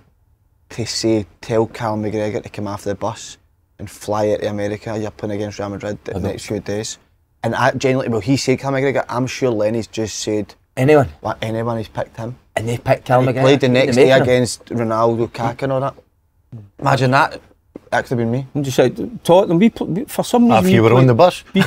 to say, tell Callum McGregor to come after the bus and fly out to America. You're playing against Real Madrid in the next few days. And he said Callum McGregor. I'm sure Lenny's just said anyone. Well, anyone who's picked him. And they picked Callum McGregor. Played the next day against Ronaldo, Kaká, and all that. Imagine that. That could have been me. I'm just like, Tottenham, we for some reason... If you were on the bus. I'm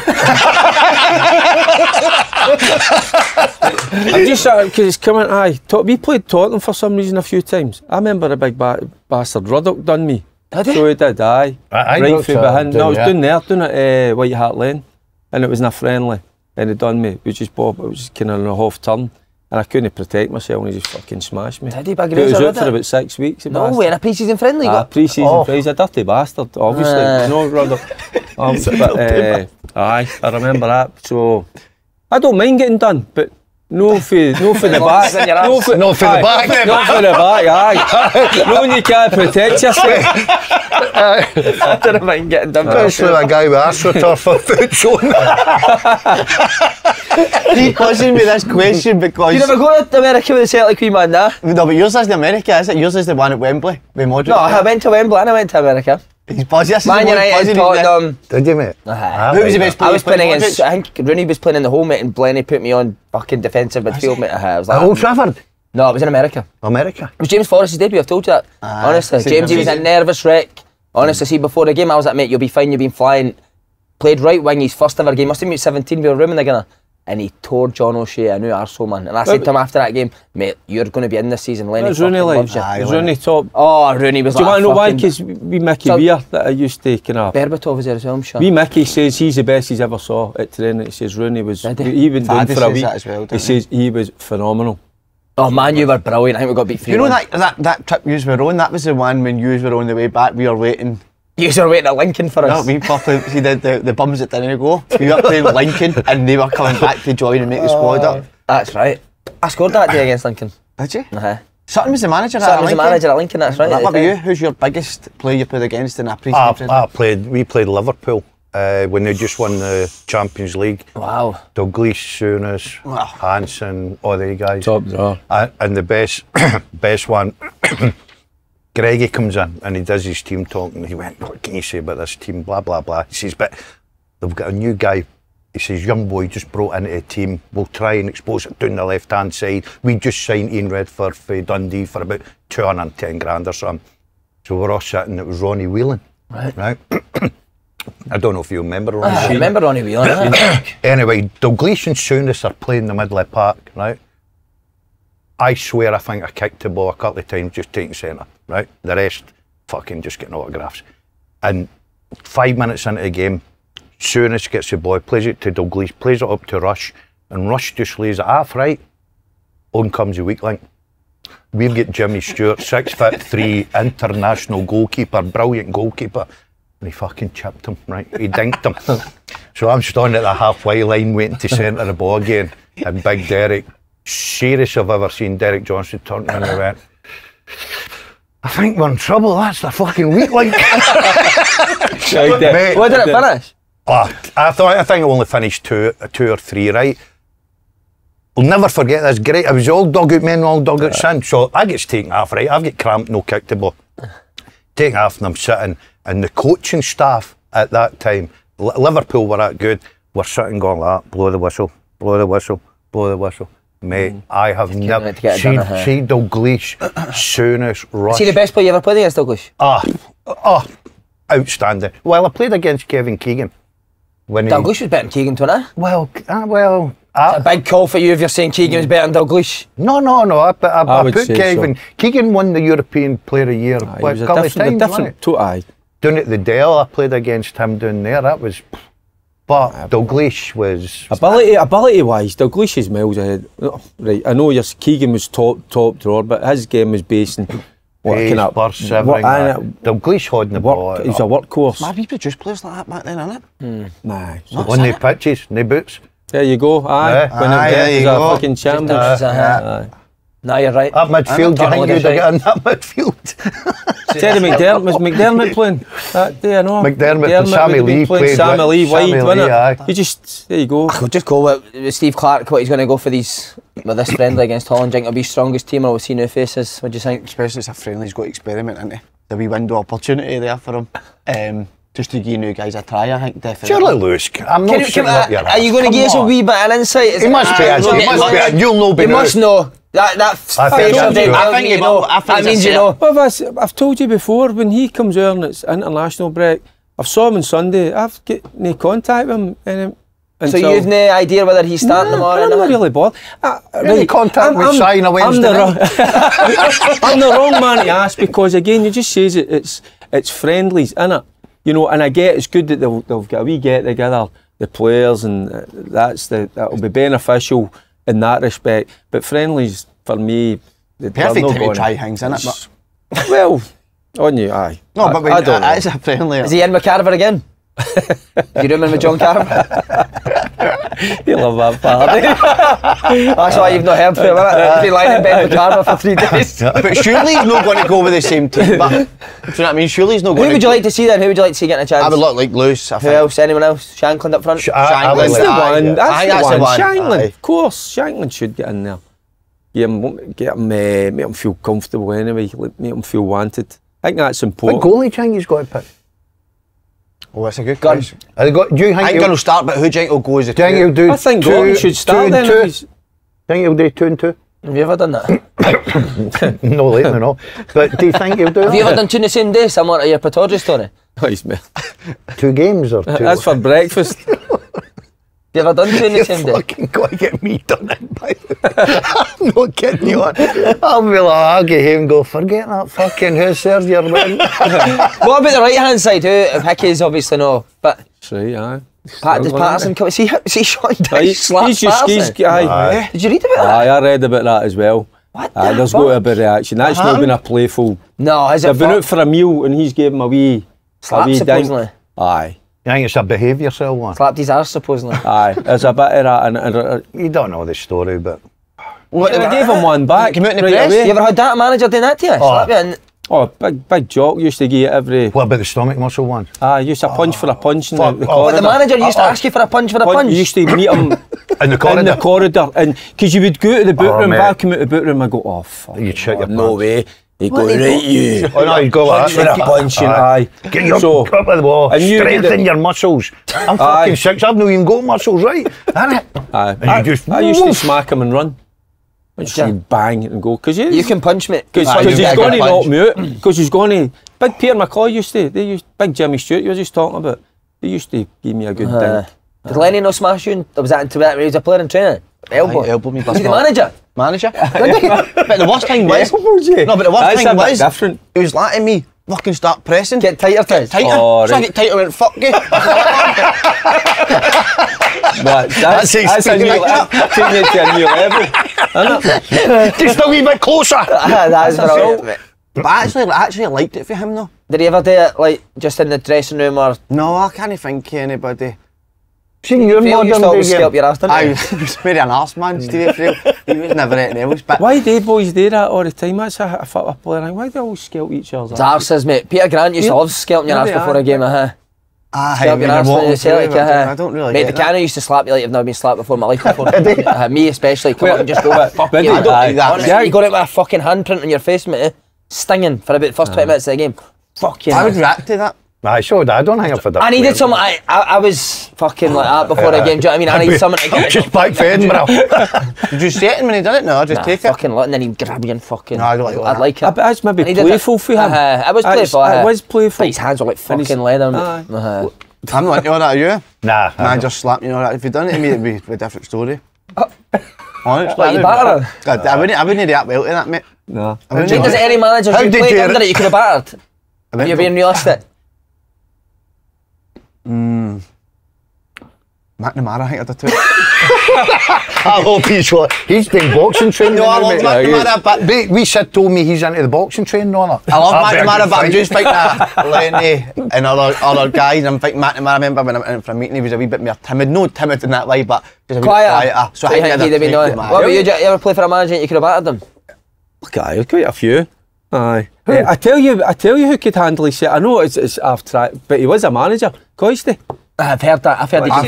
just saying, because it's coming, aye. We played Tottenham for some reason a few times. I remember a big bastard Ruddock done me. Did he? So he did, aye. Right through behind. No, I was doing there, doing it at White Hart Lane. And it was in a friendly. And he done me, which is Bob, it was kind of on a half turn. And I couldn't protect myself and he just fucking smashed me. Did he? But it was out for about 6 weeks. No way, in a pre-season friendly? Ah, pre-season friendly. He's a dirty bastard, obviously. No, Ruddock. Aye, I remember that. So, I don't mind getting done, but no for the back. No for the back. No for the back, aye. No when you can't protect yourself. I don't mind getting done. Especially that guy with AstroTurf for foot shown. He causing me this question because... You never go to America with the Celtic Queen man, nah? No, but yours isn't America, is it? Yours is the one at Wembley. With Modric. No, I went to Wembley and I went to America. He's buzzing. Man United, Tottenham. Did you, mate? Who was the best player? I was playing against... I think Rooney was playing in the home, mate, and Blenny put me on fucking defensive midfield, mate. I was like... Old Trafford? No, it was in America. America? It was James Forrest's debut, I've told you that. Honestly, James, he was a nervous wreck. Honestly, see, before the game, I was like, mate, you'll be fine, you've been flying. Played right wing, his first ever game, must have been 17, we were rooming together. And he tore John O'Shea, a new arsehole, man. And I said to him after that game, mate, you're going to be in this season, Lenny fucking loves you. It was Rooney top. Oh, Rooney was like, do you want to know why? Because wee Mickey Weir that I used to take up. Berbatov was there as well, I'm sure. Wee Mickey says he's the best he's ever saw at training. He says Rooney was, even down for a week, he says he was phenomenal. Oh man, you were brilliant. I think we got beat 3-1. You know that trip you were on, that was the one when you were on the way back, we were waiting. You were waiting at Lincoln for us. No, we properly, see the bums that didn't go. We were playing Lincoln and they were coming back to join and make the squad up. That's right. I scored that day against Lincoln. Did you? Sutton was the manager at Lincoln. Sutton was the manager at Lincoln, that's right. That might be you. Who's your biggest player you played against in a pre-season? We played Liverpool. When they just won the Champions League. Wow. Dalglish, Souness, Hansen, all the guys. Top draw. And the best one, Greggy comes in and he does his team talk and he went, what can you say about this team, blah, blah, blah. He says, but they've got a new guy. He says, young boy just brought into the team. We'll try and expose it down the left-hand side. We just signed Ian Redford for Dundee for about 210 grand or something. So we're all sitting, it was Ronnie Whelan. Right? I don't know if you remember Ronnie Whelan. I remember Ronnie Whelan. Anyway, Dalglish and Souness are playing in the middle of the park, right? I swear I think I kicked the ball a couple of times just taking centre, right? The rest, fucking just getting autographs. And 5 minutes into the game, Souness gets the ball, plays it to Dalglish, plays it up to Rush, and Rush just lays it off, right? On comes the weak link. We'll get Jimmy Stewart, 6'3", international goalkeeper, brilliant goalkeeper. And he fucking chipped him, right? He dinked him. So I'm standing at the halfway line waiting to centre the ball again. And big Derek, serious I've ever seen Derek Johnson, turned around and went, I think we're in trouble, that's the fucking weak link. Mate, what did it finish? I think it only finished two or three, right? I'll never forget this, great. I was all dug out men, all dug out sin. So I get taken off, right? I've got cramped, no kick the ball. Taken off and I'm sitting. And the coaching staff at that time, Liverpool were that good, were sitting going like that, blow the whistle, blow the whistle, blow the whistle. Mate, I have never seen Dalglish, Souness, Rush. Is he the best player you ever played against, Dalglish? Outstanding. Well, I played against Kevin Keegan. Dalglish was better than Keegan, wasn't he? Well. It's a big call for you if you're saying Keegan was better than Dalglish. No. I put Kevin. So. Keegan won the European Player of the Year. It was a different down at the Dell, I played against him down there. That was, but Dalglish was ability-wise. Dalglish is miles ahead. Right, I know your Keegan was top drawer, but his game was based on Dalglish holding the ball. He's a workhorse. My people just players like that back then, innit? Nah, on the pitches, the boots. There you go. Aye, there you go. Fucking champions. No, you're right. That midfield, you think you'd get in that midfield? Terry McDermott, was McDermott playing that day, I know. McDermott and Sammy Lee played. Sammy Lee wide, wasn't it? You just, there you go. We'll just go with Steve Clark, what he's going to go for with this friendly against Holland. Do you think it'll be strongest team or we'll see new faces? What do you think? Especially it's a friendly, he's got to experiment, isn't he? The wee window opportunity there for him. Just to give you new guys a try, I think, definitely. Surely, Lewis, I'm not sure. Are you going to give us a wee bit of insight? He must be, you'll know better. He must know. That facial did. I mean, you know. Well, I've told you before, when he comes here and it's international break, I've saw him on Sunday. I've got no contact with him. So you've no idea whether he's starting the morning? I'm not really bothered. I'm the wrong man to ask, because again, you just says it, it's friendlies, innit? You know, and I get it's good that they've got a wee get together, the players, and that'll be beneficial in that respect. But friendlies for me, perfect time to try things, innit? Well, on you, aye. No, but I don't. It's a friendly. Is he in McCarver again? You remember John Carver? You love that part. That's why you've not heard from him. He's been lying in bed with Carver for 3 days. But surely he's not going to go with the same team. But, do you know what I mean? Surely he's not going. Who would you like to see then? Who would you like to see getting a chance? I would look like Lewis. Who else? Anyone else? Shankland up front? Shankland. That's the one. Shankland, of course. Shankland should get in there. Make him feel comfortable anyway. Make him feel wanted. I think that's important. What goalie do you think he's got to pick? Oh, that's a good question. I think Gunn will start, but who do you think will go as a two? Do you think he'll do? I think Gordon should start then. Do you think he'll do 2 and 2? Have you ever done that? No, later than all. But do you think he'll do that? Have you ever done 2 in the same day? Someone at your pathologist, Tony? No, he's mad. 2 games or 2? That's for breakfast. You ever done 2 in the same day? You're fucking going to get me done in, by the way. I'm not kidding you on. I'll be like, I'll get him and go, forget that fucking who served your man. What about the right-hand side? Hickey's obviously no, but... See, aye. Does Patterson come? See Sean Dyche slapped Patterson? Aye. Did you read about that? Aye, I read about that as well. What the fuck? There's got to be a reaction. That's not been a playful... No, has it? They've been out for a meal and he's gave him a wee... Slap, supposedly. Aye. I think it's a behave yourself one. Slapped his arse, supposedly. Aye, there's a bit of that. And you don't know the story, but... Well, they gave him one back. Came out in the press. You ever had that manager doing that to you? Slap you in. Oh, big jock used to give every... What about the stomach muscle one? Ah, used to punch for a punch in the corridor. But the manager used to ask you for a punch for a punch? You used to meet him... in the corridor? In the corridor. Because you would go to the boot room, back him out the boot room and go, oh, fuck. You'd shut your pants. No way. He'd go, right you. Oh no, he'd go like that. Punch and aye. Get your cup of the ball. Strengthen your muscles. I'm fucking 6. I've not even got muscles, right? I used to smack him and run. I used to bang and go. You can punch me. Because he's going to knock me out. Because he's going to... Big Pierre McCoy used to... Big Jimmy Stewart you were just talking about. They used to give me a good dink. Did Lenny not smash you? Was that until he was a player in training? Elbowed me. Was he the manager? Manager? But the worst thing was... No, but the worst thing was... Different. He was laughing at me. Fucking start pressing. Get tighter, guys. Tighter. Oh, right. So I get tighter and fuck you. That's a new level. Taking it to a new level. Just a wee bit closer. That is brilliant. But I actually liked it for him though. Did he ever do it like just in the dressing room or...? No, I can't think of anybody. Seen your modern day. I was very an arse man, Stevie Frail. He was never anything else. But why do boys do that all the time? That's a football player. Why do they always skelp each other? It's arses, mate. Peter Grant used to love skelping your arse before a game. Skelping your arse in the Celtic. I don't really get that. Mate, the cannon used to slap you like you've never been slapped before in my life before. Me especially. Come up and just go, fuck you. I don't do that. You got it with a fucking handprint on your face, mate. Stinging for about the first 20 minutes of the game. Fuck you. I would react to that. I showed that. I don't hang up for that. I needed someone. I was fucking like that before a game. Do you know what I mean? I needed someone to get just back for Edinburgh. Did you say it when he did it? No, I just take it. Fucking and then he'd grab you and fucking. No, I don't like that. I'd like it. But that's maybe playful for him. It was playful. It was playful. His hands were like fucking leather. I'm not into all that, are you? Nah, I just slapped you all that. If you'd done it to me, it'd be a different story. Honestly, I wouldn't react well to that, mate. No. Does it any manager who played under it you could have battered? You're being realistic. McNamara, I think I did too. I hope he's been boxing training. No, I love McNamara, but we Sid told me he's into the boxing training on it. I love McNamara, but I'm just thinking that Lenny and other guys. I'm thinking McNamara. I remember when I went in for a meeting, he was a wee bit more timid. No timid in that way, but just a wee quieter. So I think he'd be known. What about you? Did you ever play for a manager you could have battered them? Okay, quite a few. Aye. I tell you who could handle his shit. I know it's I've tried, but he was a manager. Coisty. I've heard that. I've heard he could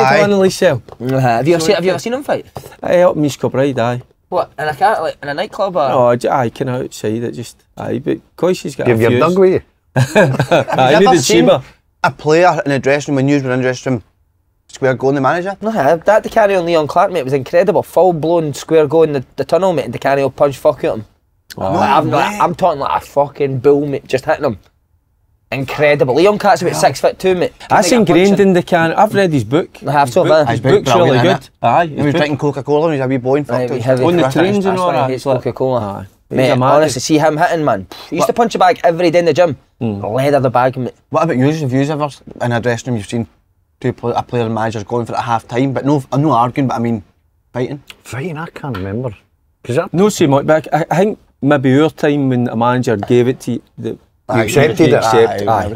handle his shit. Have you ever seen him fight? I helped me Scotbride, aye. What? In a car, like in a nightclub or? No, I can outside it just aye, but Coisty's got a few. Give your dog with you. I needed Sheba. A player in a dressing room when you were in the dressing room square going the manager. No, that to carry on Leon Clark, mate, was incredible. Full blown square going the tunnel, mate, and to carry on punch fuck at him. Oh, like, I'm talking like a fucking bull, mate, just hitting him. Incredible. Leon Clark's about 6 foot two, mate. Didn't I seen Grained in the can. I've read his book. I have so his book's really good. Aye, he was drinking Coca-Cola when he was a wee boy and fucked out. On the trains and all that. That's why he hates Coca-Cola. Mate, honestly, see him hitting, man. He used to punch a bag every day in the gym. Leather the bag, mate. What about you? Have you ever, in a dressing room, you've seen a player and manager going for it at half time, but no arguing, but I mean, fighting? Fighting, I can't remember. No, so much, but I think maybe your time when a manager gave it to you, I accepted it.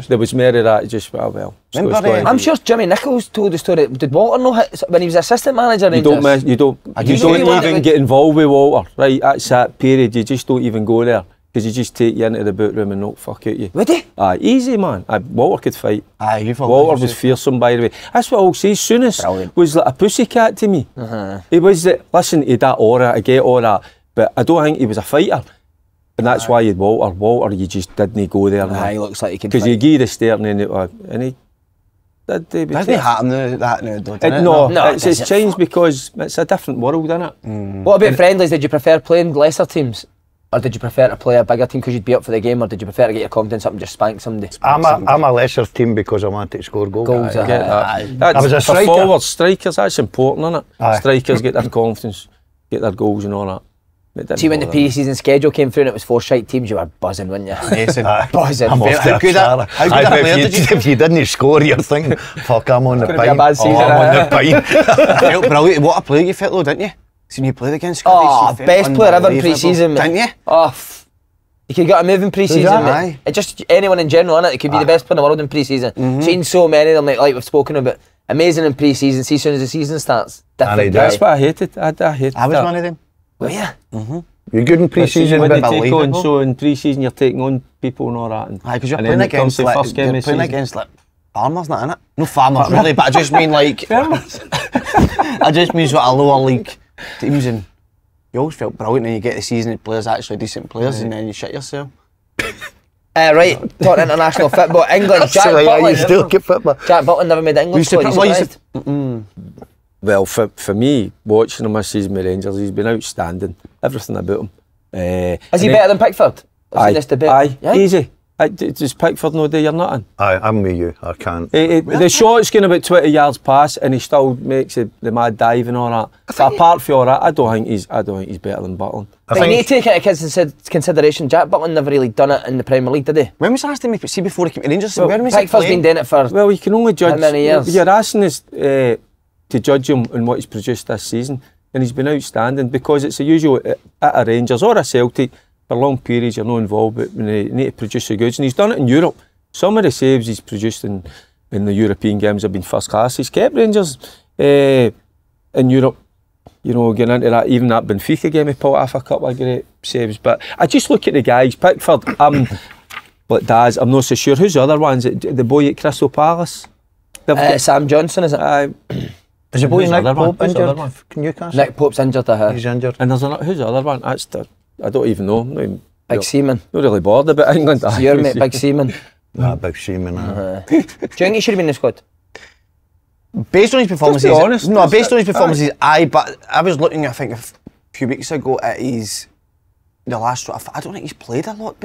There was more of that, just, well. I'm sure Jimmy Nicholl told the story. Did Walter know when he was assistant manager? You don't even get involved with Walter, right? That's that period. You just don't even go there because you just take you into the boot room and knock fuck out you. Would he? Aye, easy, man. Walter could fight. Aye, Walter was fearsome, by the way. That's what I'll say. Soonest was like a pussycat to me. He was, listen, he had that aura, I get all that, but I don't think he was a fighter. And that's why you'd Walter, you just didn't go there. He looks like he can. Because you gave the stare and he did. Doesn't happen that now, does it? No, it's changed because it's a different world, isn't it? What about friendlies? Did you prefer playing lesser teams? Or did you prefer to play a bigger team because you'd be up for the game? Or did you prefer to get your confidence up and just spank somebody? I'm a lesser team because I wanted to score goals. I was a striker. Forward strikers, that's important, isn't it? Strikers get their confidence, get their goals and all that. See, when the pre-season schedule came through and it was 4 shite teams, you were buzzing, weren't you? Amazing. Buzzing. If you didn't score, you're thinking, fuck, I'm on the pine. It's going to be a bad season. I'm on the pine. What a player you fit, though, didn't you? Seen you played against Scottish. Oh, best player ever in pre-season, mate. Didn't you? Oh, you could get a move in pre-season, mate. Just anyone in general, innit? It could be the best player in the world in pre-season. Seen so many of them, like we've spoken about. Amazing in pre-season. See, as soon as the season starts, different. That's what I hated. I was one of them. Well, yeah. You're good in pre-season, so in pre-season you're taking on people and all that. Aye, because you're playing against like farmers, not innit? No farmers really, but I just mean like I just mean sort of lower league teams, and you always felt brilliant and you get the season and players actually decent players, and then you shit yourself. Right, talking international football, England. Jack Butland. You still get football. Jack Butland never made England. Well, for me, watching him this season with Rangers, he's been outstanding. Everything about him. Is he better than Pickford? Aye, easy. Does Pickford no day you're nothing? Aye, I'm with you. I can't. The shot's going about 20 yards past, and he still makes the mad dive and all that. But apart from all that, I don't think he's better than Butland. But you need to take it into consideration. Jack Butland never really done it in the Premier League, did he? When was the last time he see before he came to Rangers? Pickford's been doing it for you can only judge many years. You're asking us to judge him on what he's produced this season, and he's been outstanding because it's the usual at a Rangers or a Celtic for long periods you're not involved, but when they need to produce the goods, and he's done it in Europe. Some of the saves he's produced in the European games have been first class. He's kept Rangers in Europe, you know, getting into that, even that Benfica game he pulled off a couple of great saves. But I just look at the guys, Pickford, but Daz, I'm not so sure. Who's the other ones? The boy at Crystal Palace? Sam Johnson, is it? Is your boy Nick Pope injured? Newcastle? Nick Pope's injured to her. He's injured. And there's another, who's the other one? That's the, I don't even know. Big Seaman. Not really bored about England. So your mate, Big Seaman. That Big Seaman. Do you think he should have been in the squad? Based on his performances, based on his performances, aye. But I was looking, I think, a few weeks ago at his last sort of. I don't think he's played a lot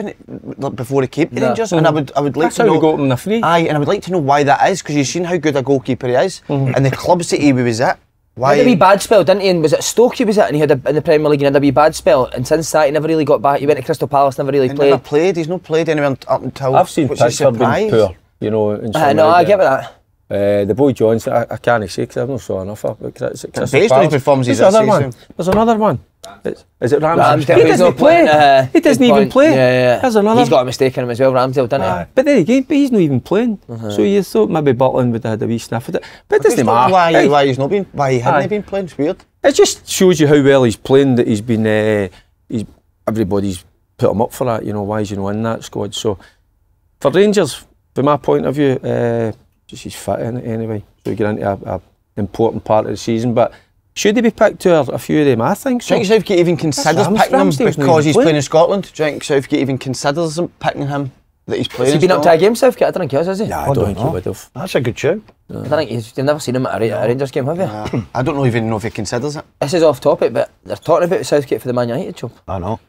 before he came to Rangers, and I would like to know. That's how he got him the free. Aye, and I would like to know why that is, because you've seen how good a goalkeeper he is, and the clubs that he was at. He had a wee bad spell, didn't he? And was it Stoke he was at? And he had in the Premier League, he had a wee bad spell, and since that he never really got back. He went to Crystal Palace, never really played. Never played. He's not played anywhere up until. I've seen Pickford being poor, you know. I get that. The boy Johnson, I can't say because I've not saw enough of it. Based on his performances that season. There's another one. Is it Ramsdale? He doesn't play. He doesn't even play. There's another. He's got a mistake in him as well, Ramsdale, didn't he? But then again, he's not even playing. So you thought maybe Butland would have had a wee sniff at it. But it doesn't matter. Why he hadn't been playing? It's weird. It just shows you how well he's playing that he's been. Everybody's put him up for that. You know, why is he not in that squad? So for Rangers, from my point of view. Just he's fit in it anyway, so you get into an important part of the season. But should he be picked to a few of them? I think so. Do you think Southgate even considers picking him because he's playing in Scotland? Do you think Southgate even considers picking him that he's playing. Has he been up to a game, Southgate? I don't think he has, is he? Nah, I don't think he would have. That's a good show. I don't think he's, you've never seen him at a Rangers game, have you? I don't even know if he considers it. This is off topic, but they're talking about Southgate for the Man United job. I know.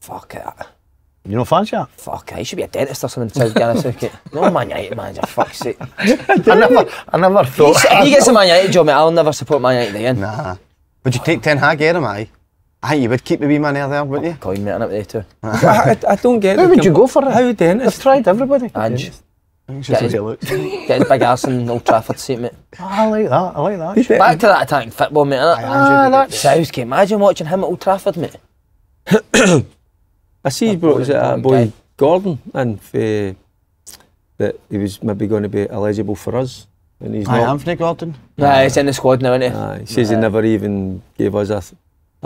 Fuck it. You don't fancy that? Fuck it, he should be a dentist or something. Southgate. No Man United manager, fuck's sake. I never thought. If he gets a Man United job, mate, I'll never support Man United again. Nah. Would you take Ten Hag, Adam? I think you would keep the wee man there, wouldn't you? Coin man up there too. I don't get it. Who would you go for? How dentist? I've tried everybody. Ange. Get his big ass in Old Trafford seat, mate. Oh, I like that. Back to that attacking football, mate. That's Southgate. Imagine watching him at Old Trafford, mate. I see that was that boy Gordon, and that he was maybe going to be eligible for us. And he's not. Anthony Gordon? Nah, he's in the squad now, isn't he? He says he never even gave us a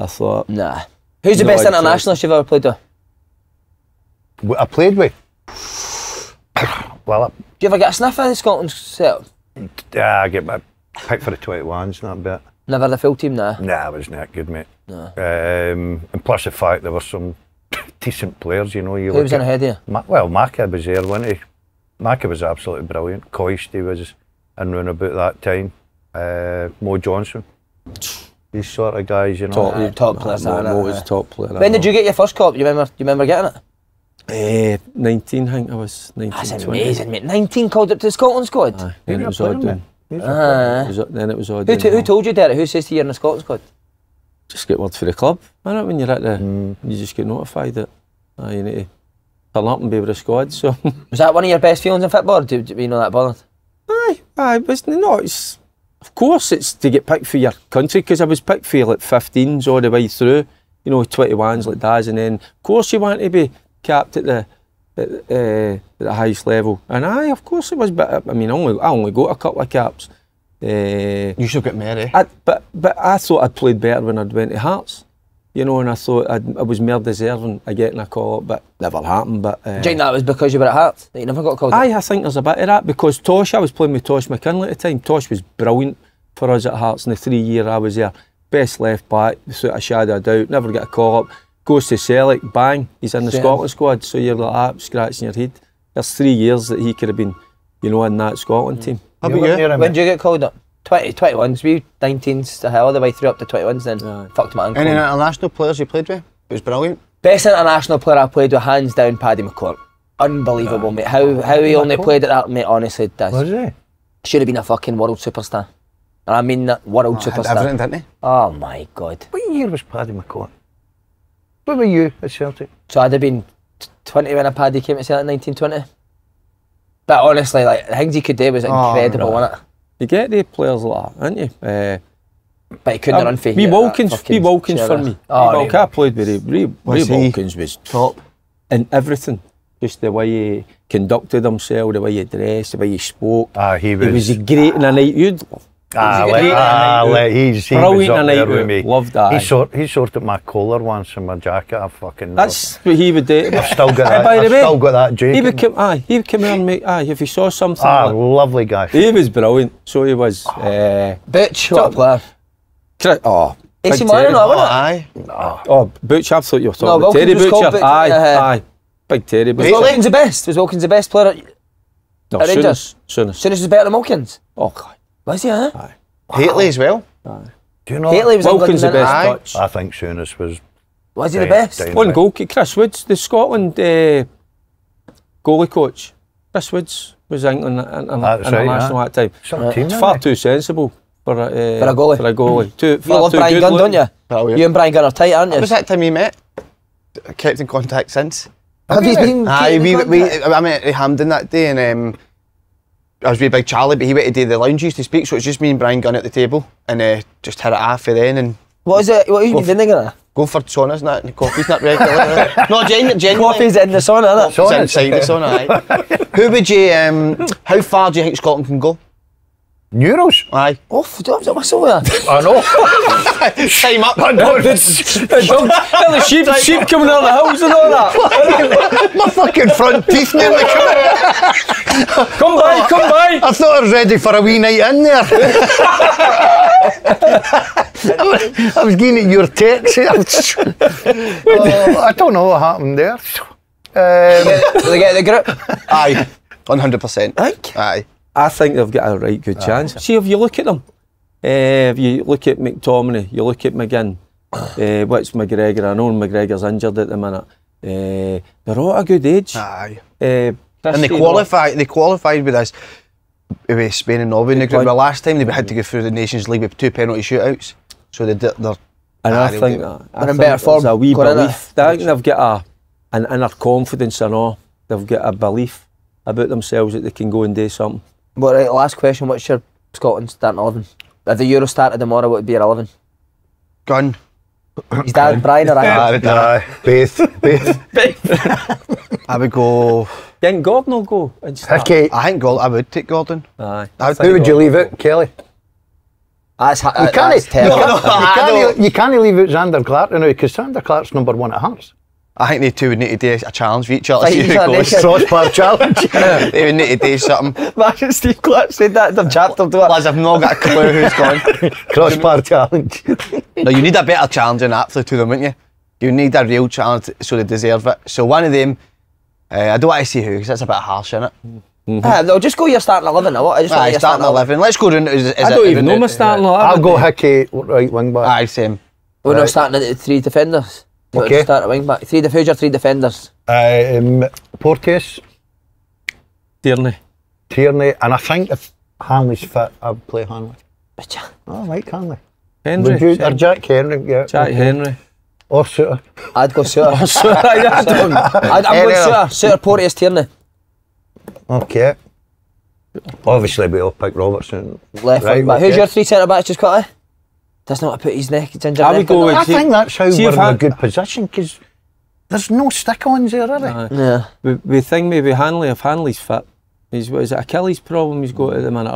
thought. Nah. Who's the best internationalist you've ever played with? What I played with? Well, do you ever get a sniff at Scotland's setup? Yeah, I get my pick for the 21s and that bit. Never the full team, nah? Nah, it wasn't that good, mate. Nah. And plus the fact there were some decent players, you know. Who was in ahead of you? Well, Macca was there, wasn't he? Macca was absolutely brilliant. Coisty was in round about that time. Mo Johnson. These sort of guys, you know. Top player. Mo was top player. When did you get your first cop? You remember getting it? 19, I think I was 19. That's amazing, mate. 19 called up to the Scotland squad. Then it was odd. Then it was odd. Who told you, Derek? Who says to you in the Scotland squad? Just get word for the club. I know when you're at the, you just get notified that you need to turn up and be with the squad. So was that one of your best feelings in football? Or did you know that bothered? Aye, but no, it's. Of course, it's to get picked for your country, because I was picked for like 15s all the way through, you know, 21s like Daz, and then of course you want to be capped at the highest level. And aye, of course it was, but I mean, I only got a couple of caps. You should have got Mary. But I thought I'd played better when I'd went to Hearts, you know, and I thought I was more deserving of getting a call up, but never happened. But do you think that was because you were at Hearts, that you never got called up? Aye, I think there's a bit of that, because Tosh, I was playing with Tosh McKinley at the time. Tosh was brilliant for us at Hearts in the 3 year I was there. Best left back, without a shadow of doubt, never got a call up. Goes to Celtic, bang, he's in the Scotland squad, so you're like that, scratching your head. There's 3 years that he could have been, you know, in that Scotland team. How about you? When did you get called up? 21s, we 19s, all the way through up to 21s then. Fucked my ankle. Any international players you played with? It was brilliant. Best international player I played with, hands down, Paddy McCourt. Unbelievable, mate. How he only played at that, mate, honestly, does. Was he? Should have been a fucking world superstar. And I mean that, world superstar. Everything, didn't he? Oh my God. What year was Paddy McCourt? Where were you at Celtic? So I'd have been 20 when Paddy came to Celtic in 1920. But honestly, like, the things he could do was incredible, wasn't it? You get the players like that, don't you? But he couldn't run for here. Ree Wilkins for me. Oh, I played with Ree Wilkins, was top in everything. Just the way he conducted himself, the way he dressed, the way he spoke. He was great in a night you'd. He was up there with me. Loved that. He sorted my collar once and my jacket. I fucking. That's what he would do. I've still got that. I've still got that jacket. He would come here and make. If he saw something. Lovely guy. He was brilliant. So he was. Butch, what a player. Is he mine or not? Aye. Butch. I thought you were talking about Terry Butcher. Aye. Big Terry Butcher. Was Wilkins the best? Was Wilkins the best player? No, Sooners. Sooners was better than Wilkins. Oh God. Was he, huh? Aye. Wow. Haley as well. Aye. Do you know Haley was Wilkins the best touch? I think Souness was. Was he the best? One goal, Chris Woods, the Scotland goalie coach. Chris Woods was international at that time. It's far too sensible for a goalie. For a goalie. You love Brian Gunn, don't you? Brilliant. You and Brian Gunn are tight, aren't you? It was that time we met. I kept in contact since. Have you been? Aye, I met Hamden that day and. I was with Big Charlie, but he went to do the lounge used to speak, so it's just me and Brian Gunn at the table, and just hit it off for then. And what is it? What are you doing there? Go for sauna, isn't it? And coffee's not regular. No, genuinely. Coffee's in the sauna, isn't it? Sauna's inside the sauna. Aye. Who would you? How far do you think Scotland can go? Euros? Aye. Oh, that was a whistle there. I know. Time up. I know. The sheep coming out of the house and all that. My fucking front teeth nearly come out. Come by. I thought I was ready for a wee night in there. I was getting at your text. I don't know what happened there. Will they get the grip? Aye, 100%. Think? Aye. I think they've got a right good chance. See, if you look at them, if you look at McTominay, you look at McGinn, what's McGregor? I know McGregor's injured at the minute. They're all at a good age. Aye. And they qualified with us. With Spain and Norway in the group. Well, last time they had to go through the Nations League with 2 penalty shootouts. So they're. And I think they're in better form. A wee belief. I think they've got an inner confidence and all. They've got a belief about themselves that they can go and do something. Well, right, last question. What's your Scotland starting 11? If the Euro started tomorrow, what would be your 11? Gunn. Is that Brian or Andy? Both. I would go. Then Gordon will go and start. Okay. I think I would take Gordon. Aye. Who would you leave out? Kelly? You can't leave out Xander Clark now because Xander Clark's #1 at Hearts. I think they two would need to do a challenge for each other. Like see who goes. Crossbar challenge. They would need to do something. Imagine Steve Clark said that in their chapter. Lads, I've not got a clue who's gone. Crossbar challenge. No, you need a better challenge than that for the two of them, wouldn't you? You need a real challenge so they deserve it. So one of them, I don't want to see who because that's a bit harsh, isn't it? No, just go your starting 11. Starting 11. Let's go round. I don't even know my starting 11. I'll go Hickey, right wing back. Aye, same. We're not starting at 3 defenders. Okay. Start a wing back. Who's your 3 defenders? Porteous, Tierney, and I think if Hanley's fit, I'd play Hanley. I like Hanley. Hendry, or Jack Henry. Yeah. Jack Henry. Or Souttar. I'd go Souttar. I'm going Souttar. Souttar, Porteous, Tierney. Okay. Obviously, we all pick Robertson. Left wing back. Who's your 3 centre backs, just quickly? Doesn't want to put his neck ginger. I think that's how we're in a good position because there's no stick-ons there, are there? Yeah. We think maybe Hanley, if Hanley's fit, is it Achilles problem he's got at the minute,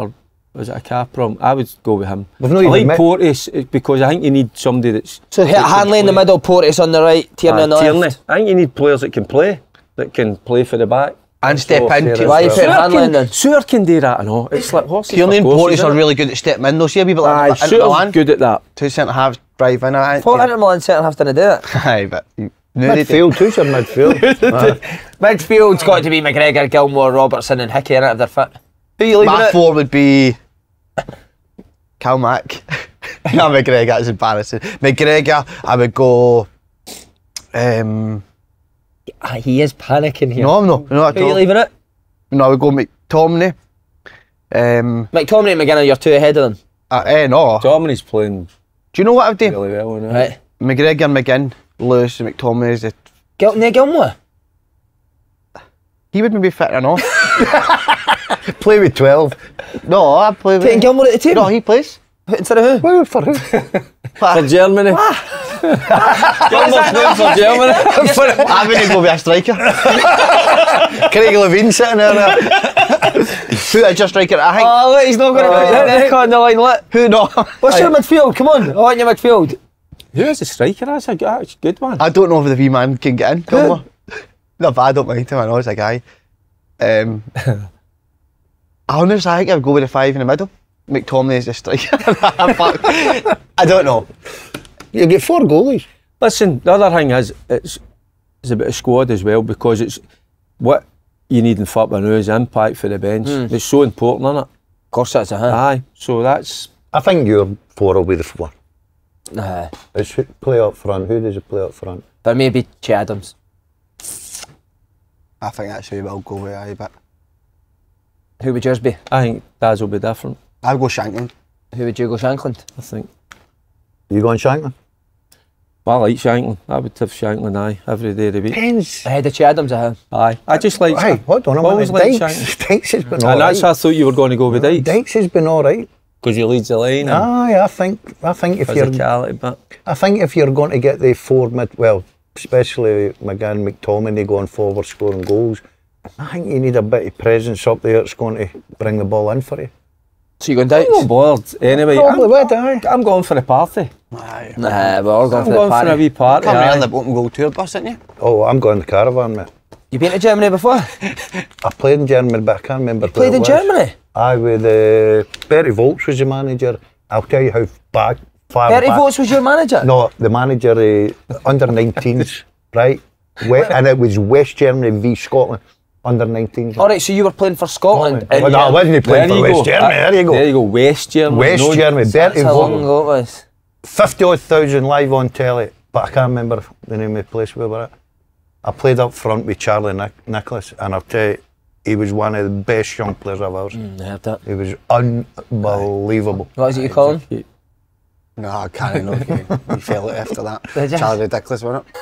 or is it a calf problem? I would go with him. I like Porteous because I think you need somebody that's. So Hanley in the middle, Porteous on the right, Tierney on the left. I think you need players that can play for the back. And step into. Why you put Hanley in then? Souttar can do that and all. It's like horses. Tierney and Porteous are really good at stepping in. They'll see a wee bit like that. Souttar's good at that. 2 centre halves drive in. I thought Inter Milan centre halves didn't do it. Aye, but midfield too, sir. Midfield. Midfield's got to be McGregor, Gilmore, Robertson, and Hickey in it if they're fit. Who you leaving? My 4 would be Cal Mac. No, McGregor. That's embarrassing. McGregor. I would go. He is panicking here. No, I'm not. Are you leaving it? No, I would go McTominay. McTominay and McGinn, you're 2 ahead of them. No. McTominay's playing. Do you know what I've done? Really well, right. McGregor, McGinn, Lewis, and McTominay is the. Gilmore? He wouldn't be fit enough. Play with 12. No, I'd play with. Taking Gilmore at the team? No, he plays. Instead of who? Well, for who? For Germany. Gilmore's playing for Germany. I'm going to go be a striker. Craig Levine sitting there now. Who's your striker? I think. Oh, look, he's not going to be on the line. Let. Who not? What's your midfield? Come on, I want your midfield. Who is the striker? That's a good one. I don't know if the wee man can get in. Gilmore. No, but I don't mind him. I know it's a guy. Honestly, I think I'd go with the 5 in the middle. McTominay is a striker. I don't know. You get 4 goalies. Listen, the other thing is it's a bit of squad as well because it's what you need in football now is impact for the bench. It's so important, isn't it? Of course, that's a hand. Aye, so that's. I think your 4 will be the 4. Nah. It's play up front. Who does it play up front? There may be Che Adams. I think that's who will go with I but. Who would yours be? I think Daz will be different. I'll go Shankland. Who would you go Shankland? I think. You going Shankland? Well, I like Shankland. I would have Shankland, aye, every day of the week. Dens. Ahead of Che Adams, I have. Aye. I just like. Aye, hold on a minute. Dykes has been alright. That's how I thought you were going to go with Dykes. Dykes has been alright. Because he leads the line. Aye, I think if you're. I think if you're going to get the 4 mid, well, especially McGinn, McTominay going forward scoring goals, I think you need a bit of presence up there that's going to bring the ball in for you. So you're going down? I'm not bored anyway. I'm going for a party. Aye. Nah, we're all going for the party. I'm going for a wee party. Come on the boat and go tour bus, aren't you? Oh, I'm going the caravan, mate. You been to Germany before? I played in Germany, but I can't remember. You played in Germany? Aye, with Bertie Volz was the manager. I'll tell you how far back. Bertie Volz was your manager? No, the manager, under 19s, right? and it was West Germany v Scotland under-19s. All right, so you were playing for Scotland. Well, no, I wasn't playing for West Germany. There you go. There you go. West Germany. West Germany. That's how long ago it was. 50,000 live on telly, but I can't remember the name of the place we were at. I played up front with Charlie Nicholas, and I'll tell you, he was one of the best young players I've ever seen. I heard that. He was unbelievable. What is it you call him? No, I can't remember. He fell out after that. Charlie Ridiculous, wasn't it?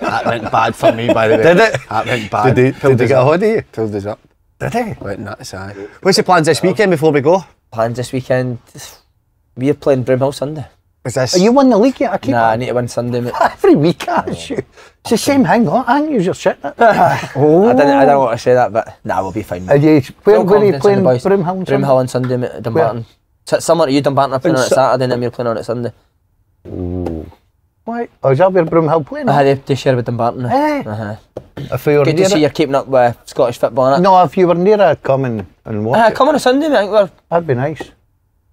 That went bad for me, by the way. Did it? That went bad. Did he get a hold of you? Pulled us up. Did he? Went nuts, aye. What's the plans this weekend before we go? Plans this weekend? We're playing Broomhill Sunday. Is this? Are you won the league yet? I keep I need to win Sunday, mate. Every week, aren't you? It's the same thing, I think you're shit. Oh. I don't want to say that, but nah, we'll be fine. Are you, where are you playing Broomhill on Sunday, mate, Dumbarton. So it's similar to you, Dumbarton are playing on it Saturday, and then we're playing on it Sunday. Ooh. Why? Oh, is that where Broomhill playing? They share with Dumbarton. Eh? If you were good to see you're keeping up with Scottish football, innit? No, if you were near, I'd come and watch it. Come on a Sunday, mate, I think we're... That'd be nice.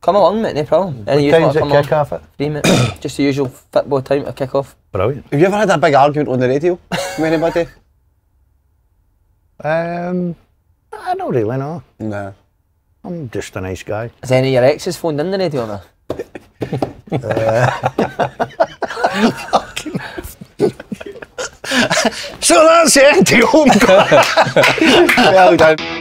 Come along, mate, no problem. Any time's it kick off at? 3 minutes. Just the usual football time to kick off. Brilliant. Have you ever had a big argument on the radio with anybody? Not really, no. No. I'm just a nice guy. Has any of your exes phoned in the radio now? So that's the end of home. Well done.